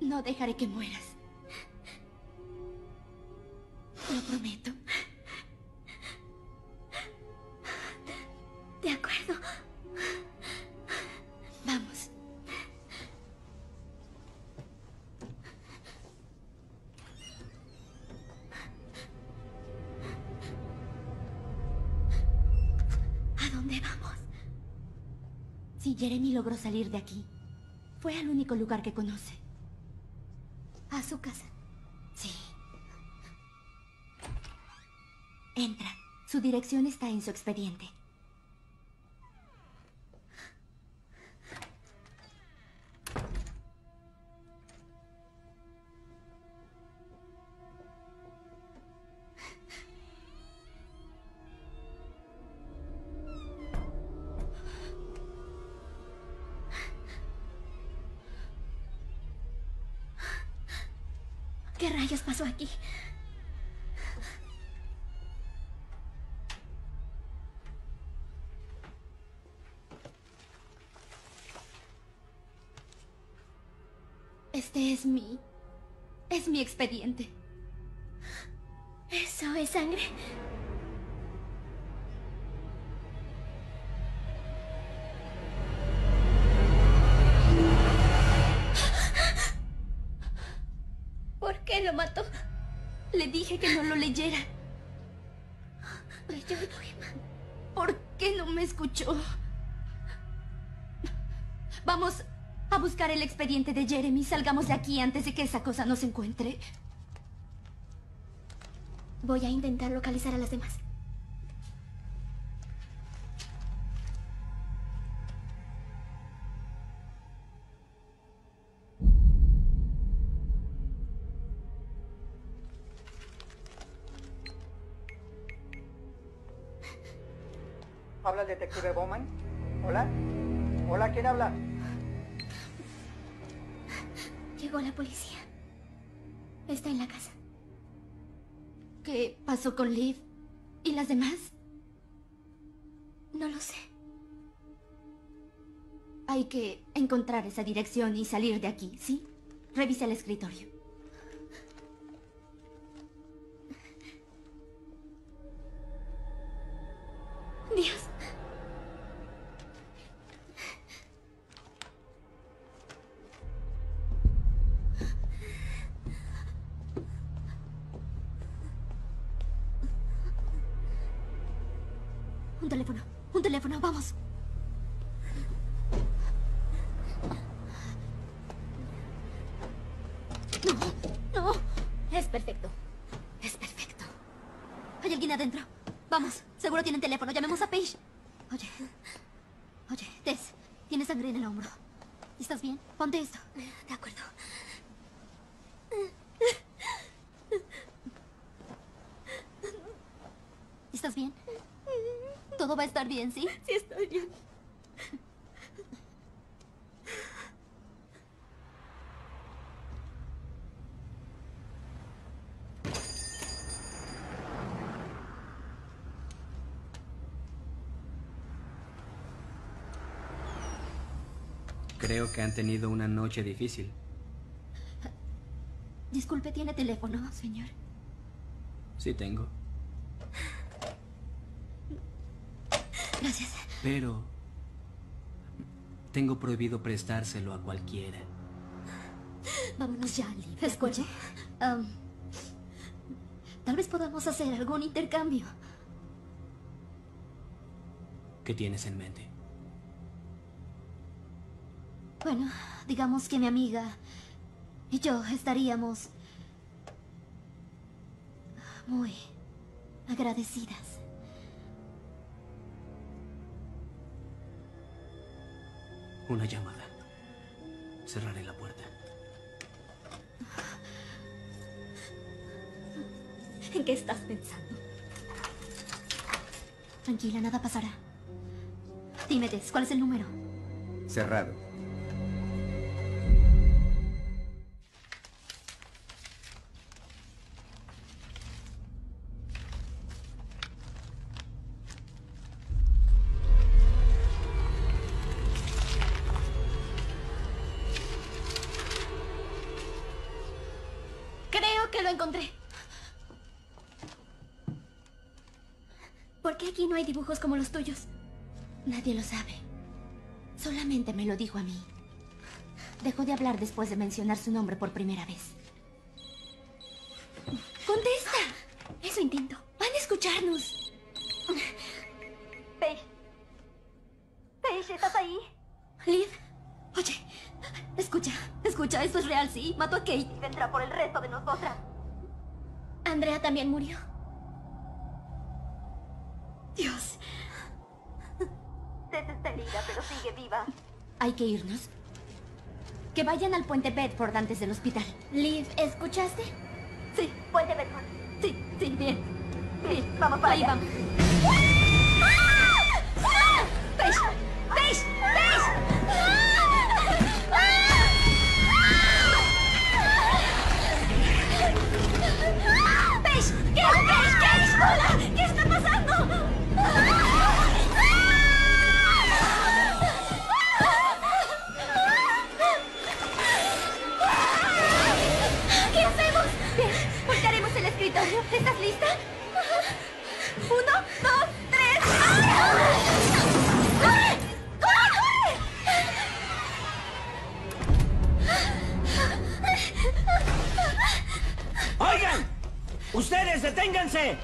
No dejaré que mueras. Lo prometo. De acuerdo. Vamos. ¿A dónde vamos? Si Jeremy logró salir de aquí, fue al único lugar que conoce. A su casa. Sí. Entra. Su dirección está en su expediente. ¿Qué rayos pasó aquí? Este es mi... es mi expediente. ¿Eso es sangre? quién lo mató. Le dije que no lo leyera. Leyó el poema. ¿Por qué no me escuchó? Vamos a buscar el expediente de Jeremy. Salgamos de aquí antes de que esa cosa nos encuentre. Voy a intentar localizar a las demás. ¿Habla el detective Bowman? ¿Hola? ¿Hola? ¿Quién habla? Llegó la policía. Está en la casa. ¿Qué pasó con Liv? ¿Y las demás? No lo sé. Hay que encontrar esa dirección y salir de aquí, ¿sí? Revisa el escritorio. Dios. Un teléfono, un teléfono, vamos. No, no. Es perfecto. Es perfecto. Hay alguien adentro. Vamos, seguro tienen teléfono. Llamemos a Paige. Oye. Oye, Tess, tienes sangre en el hombro. ¿Estás bien? Ponte esto. De acuerdo. ¿Estás bien? Todo va a estar bien, ¿sí? Sí, estoy bien. Creo que han tenido una noche difícil. Disculpe, ¿tiene teléfono, señor? Sí, tengo. Gracias. Pero tengo prohibido prestárselo a cualquiera. Vámonos ya, Liv. Escuche. Um, tal vez podamos hacer algún intercambio. ¿Qué tienes en mente? Bueno, digamos que mi amiga y yo estaríamos muy agradecidas. Una llamada. Cerraré la puerta. ¿En qué estás pensando? Tranquila, nada pasará. Dime, Tess, ¿cuál es el número? Cerrado. No hay dibujos como los tuyos. Nadie lo sabe. Solamente me lo dijo a mí. Dejó de hablar después de mencionar su nombre por primera vez. ¡Contesta! Eso intento. Van a escucharnos. Paige. Paige, ¿estás ahí? Liv. Oye, escucha, escucha, esto es real, ¿sí? Mató a Kate. Y vendrá por el resto de nosotras. Andrea también murió. Dios. Tess está herida, pero sigue viva. Hay que irnos. Que vayan al puente Bedford antes del hospital. Liv, ¿escuchaste? Sí, puente Bedford. Sí, sí, bien. Sí, vamos para allá. Ahí vamos. ¡Paige! ¡Paige! ¡Paige! ¿Estás lista? ¿Uno? ¡Ustedes deténganse!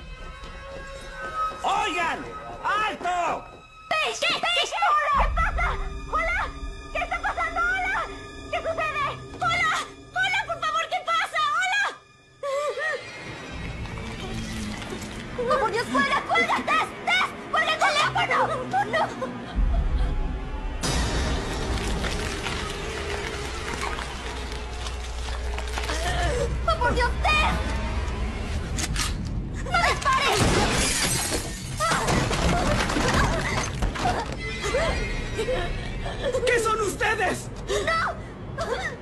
¡Oigan! ¡Alto! ¡Paige! ¿Qué? ¡Paige! ¿Qué pasa? ¡Hola! ¿Qué está pasando? ¡Hola! ¿Qué sucede? ¡Hola! ¡Hola, por favor! ¿Qué pasa? ¡Hola! ¡Oh, por Dios! ¡Cuelga! ¡Cuelga! ¡Tess! ¡Tess! ¡Cuelga el teléfono! ¡Oh, no! ¡Oh, por Dios, Tess! ¡No dispares! ¿Qué son ustedes? ¡No! ¡No! ¡No!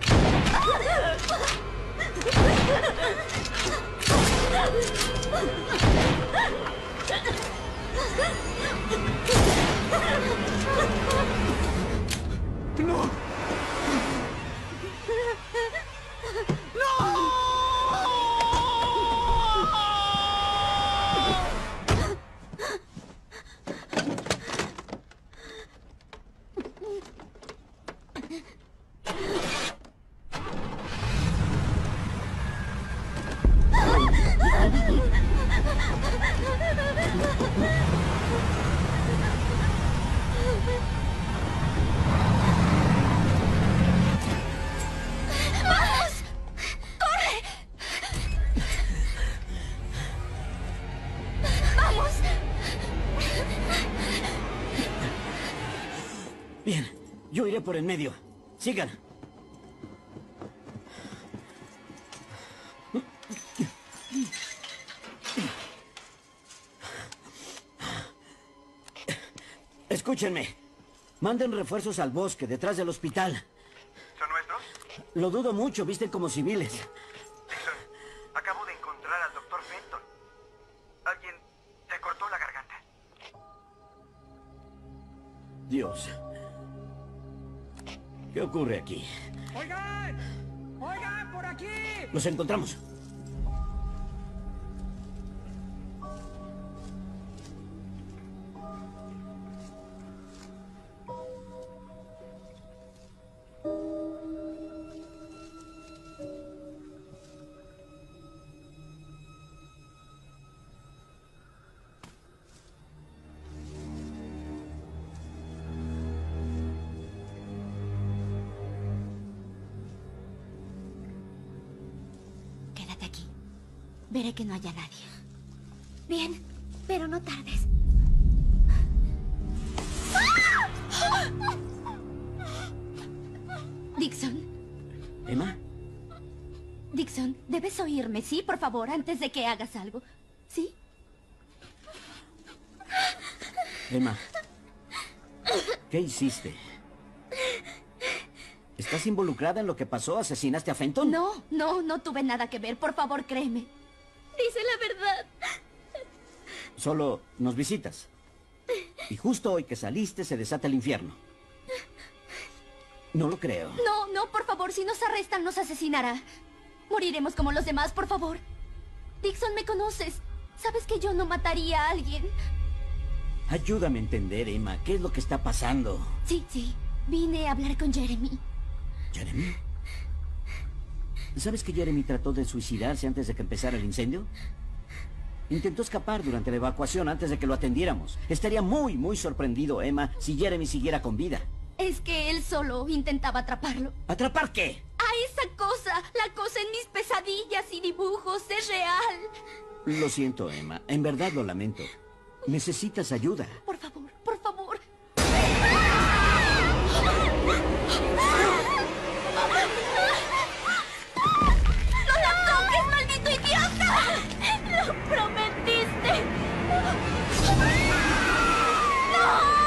Por en medio. Sigan. Escúchenme. Manden refuerzos al bosque, detrás del hospital. ¿Son nuestros? Lo dudo mucho, visten como civiles. Dixon, acabo de encontrar al doctor Fenton. Alguien te cortó la garganta. Dios. ¿Qué ocurre aquí? ¡Oigan! ¡Oigan, por aquí! ¡Los encontramos! Veré que no haya nadie. Bien, pero no tardes. Dixon. ¿Emma? Dixon, debes oírme, ¿sí? Por favor, antes de que hagas algo. ¿Sí? Emma. ¿Qué hiciste? ¿Estás involucrada en lo que pasó? ¿Asesinaste a Fenton? No, no, no tuve nada que ver. Por favor, créeme. Dice la verdad. Solo nos visitas. Y justo hoy que saliste se desata el infierno. No lo creo. No, no, por favor, si nos arrestan nos asesinará. Moriremos como los demás, por favor. Dixon, me conoces. Sabes que yo no mataría a alguien. Ayúdame a entender, Emma, ¿qué es lo que está pasando? Sí, sí, vine a hablar con Jeremy. ¿Jeremy? ¿Sabes que Jeremy trató de suicidarse antes de que empezara el incendio? Intentó escapar durante la evacuación antes de que lo atendiéramos. Estaría muy, muy sorprendido, Emma, si Jeremy siguiera con vida. Es que él solo intentaba atraparlo. ¿Atrapar qué? A esa cosa, la cosa en mis pesadillas y dibujos, es real. Lo siento, Emma, en verdad lo lamento. Necesitas ayuda. Por favor, por favor. ¡Lo prometiste! ¡No! ¡No!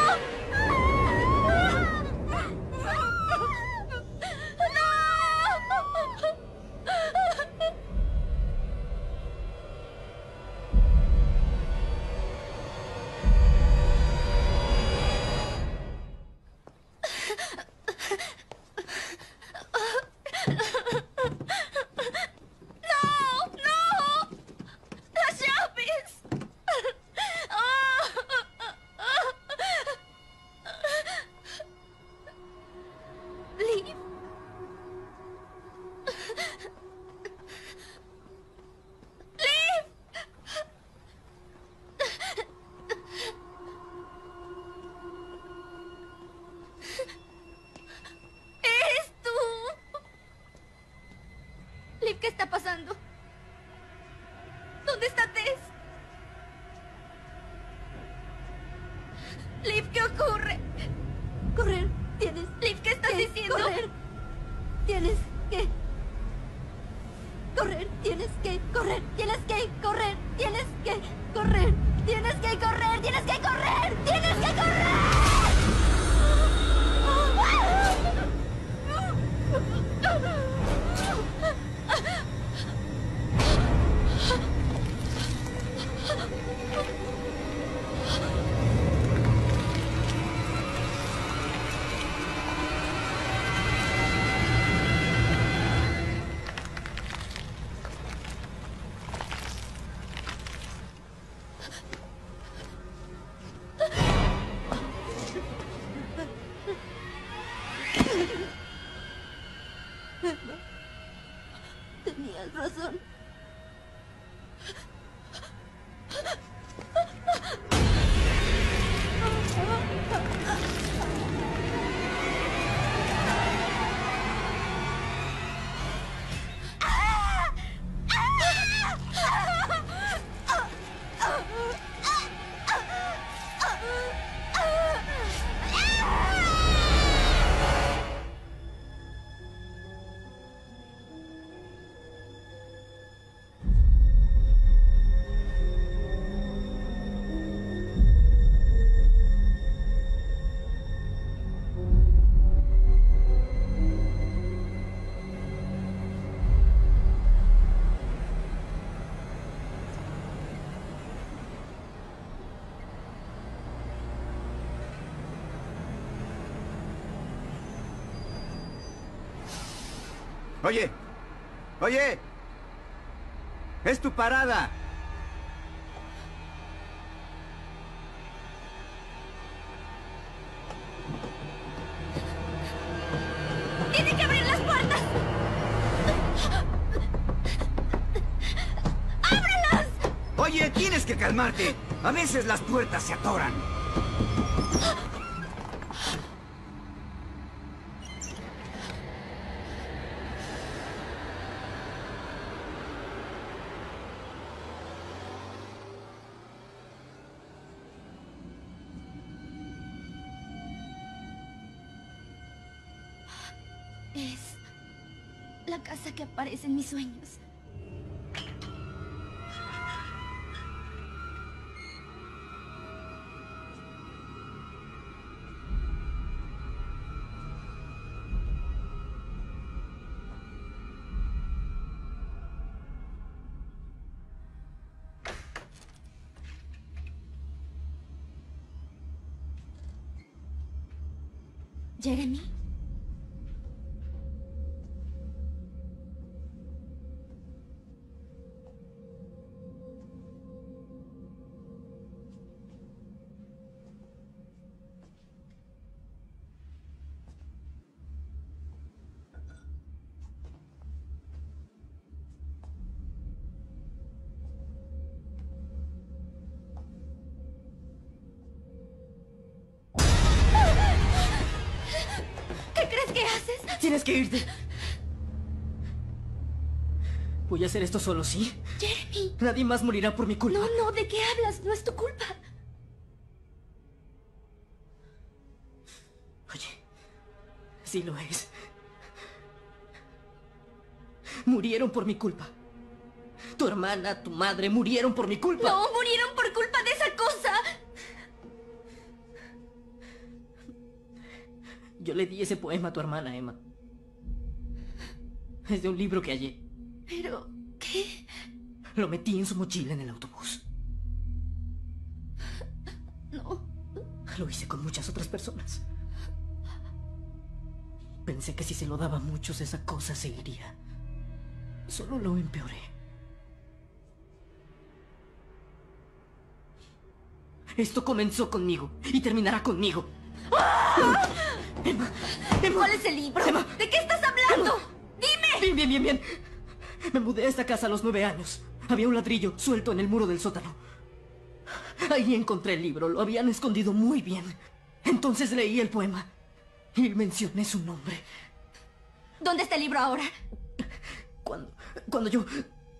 está pasando? ¿Dónde está Tess? Liv, ¿qué ocurre? Correr, tienes... Liv, ¿qué estás diciendo? Correr, tienes que... Correr, tienes que... Correr, tienes que... Correr, tienes que... Correr, tienes que correr, tienes que correr, tienes que correr. Oye, oye, es tu parada. Tiene que abrir las puertas. ¡Ábrelas! Oye, tienes que calmarte. A veces las puertas se atoran. En mis sueños. Jeremy. Tienes que irte. Voy a hacer esto solo, ¿sí? Jeremy. Nadie más morirá por mi culpa. No, no, ¿de qué hablas? No es tu culpa. Oye, sí lo es. Murieron por mi culpa. Tu hermana, tu madre, murieron por mi culpa. No, murieron por culpa de esa cosa. Yo le di ese poema a tu hermana, Emma. Es de un libro que hallé. ¿Pero qué? Lo metí en su mochila en el autobús. No. Lo hice con muchas otras personas. Pensé que si se lo daba a muchos, esa cosa se iría. Solo lo empeoré. Esto comenzó conmigo y terminará conmigo. ¡Ah! Emma, Emma, ¿cuál es el libro? Emma, ¿de qué estás hablando? Emma, ¡dime! Bien, bien, bien, bien. Me mudé a esta casa a los nueve años. Había un ladrillo suelto en el muro del sótano. Ahí encontré el libro. Lo habían escondido muy bien. Entonces leí el poema y mencioné su nombre. ¿Dónde está el libro ahora? Cuando, cuando yo...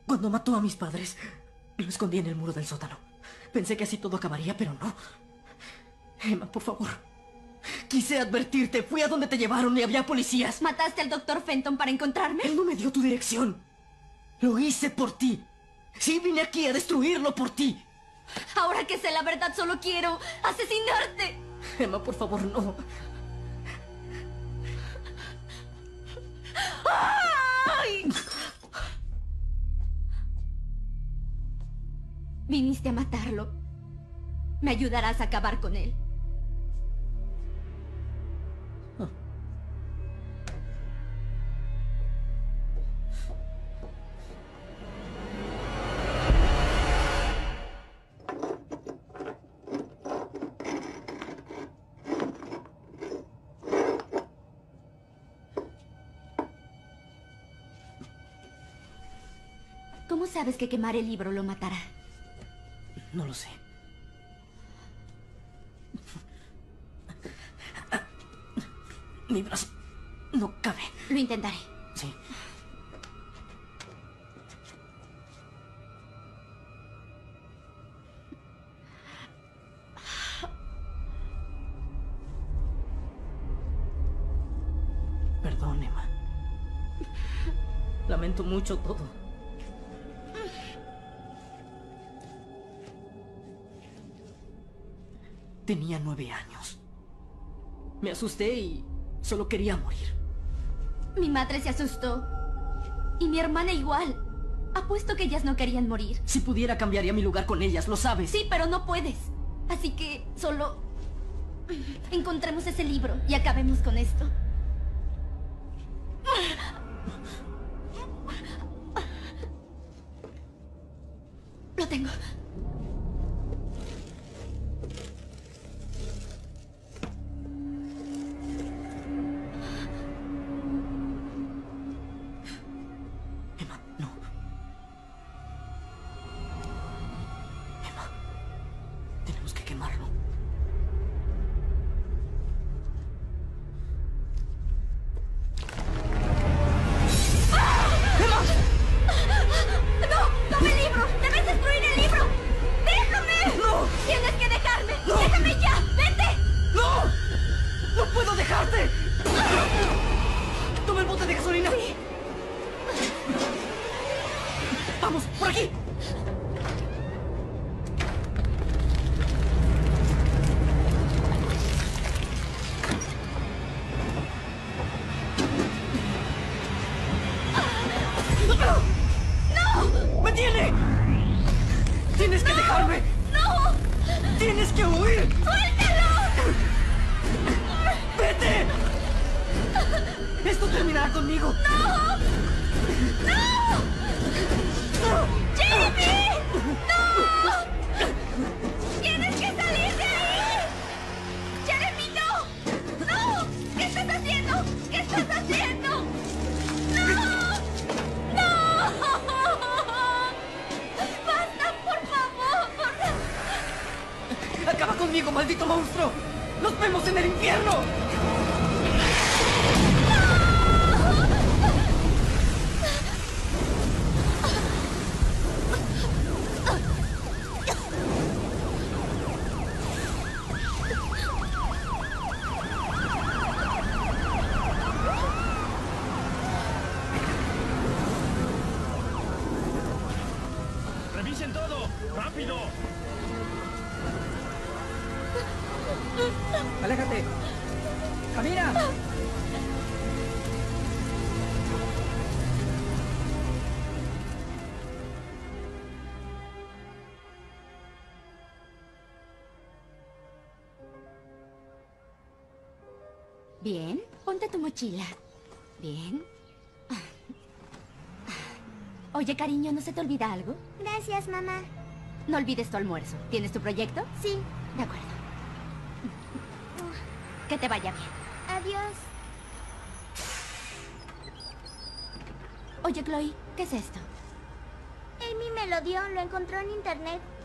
Cuando mató a mis padres, lo escondí en el muro del sótano. Pensé que así todo acabaría, pero no. Emma, por favor. Quise advertirte. Fui a donde te llevaron y había policías. ¿Mataste al doctor Fenton para encontrarme? Él no me dio tu dirección. Lo hice por ti. Sí, vine aquí a destruirlo por ti. Ahora que sé la verdad, solo quiero asesinarte. Emma, por favor, no. ¡Ay! Viniste a matarlo. Me ayudarás a acabar con él. ¿Cómo sabes que quemar el libro lo matará? No lo sé. Mi brazo no cabe. Lo intentaré. Sí. Perdón, Emma. Lamento mucho todo. Tenía nueve años. Me asusté y solo quería morir. Mi madre se asustó. Y mi hermana igual. Apuesto que ellas no querían morir. Si pudiera, cambiaría mi lugar con ellas, lo sabes. Sí, pero no puedes. Así que solo... encontremos ese libro y acabemos con esto. Lo tengo. Bien, ponte tu mochila. Bien. Oye, cariño, ¿no se te olvida algo? Gracias, mamá. No olvides tu almuerzo. ¿Tienes tu proyecto? Sí. De acuerdo. Que te vaya bien. Adiós. Oye, Chloe, ¿qué es esto? Amy me lo dio, lo encontró en internet.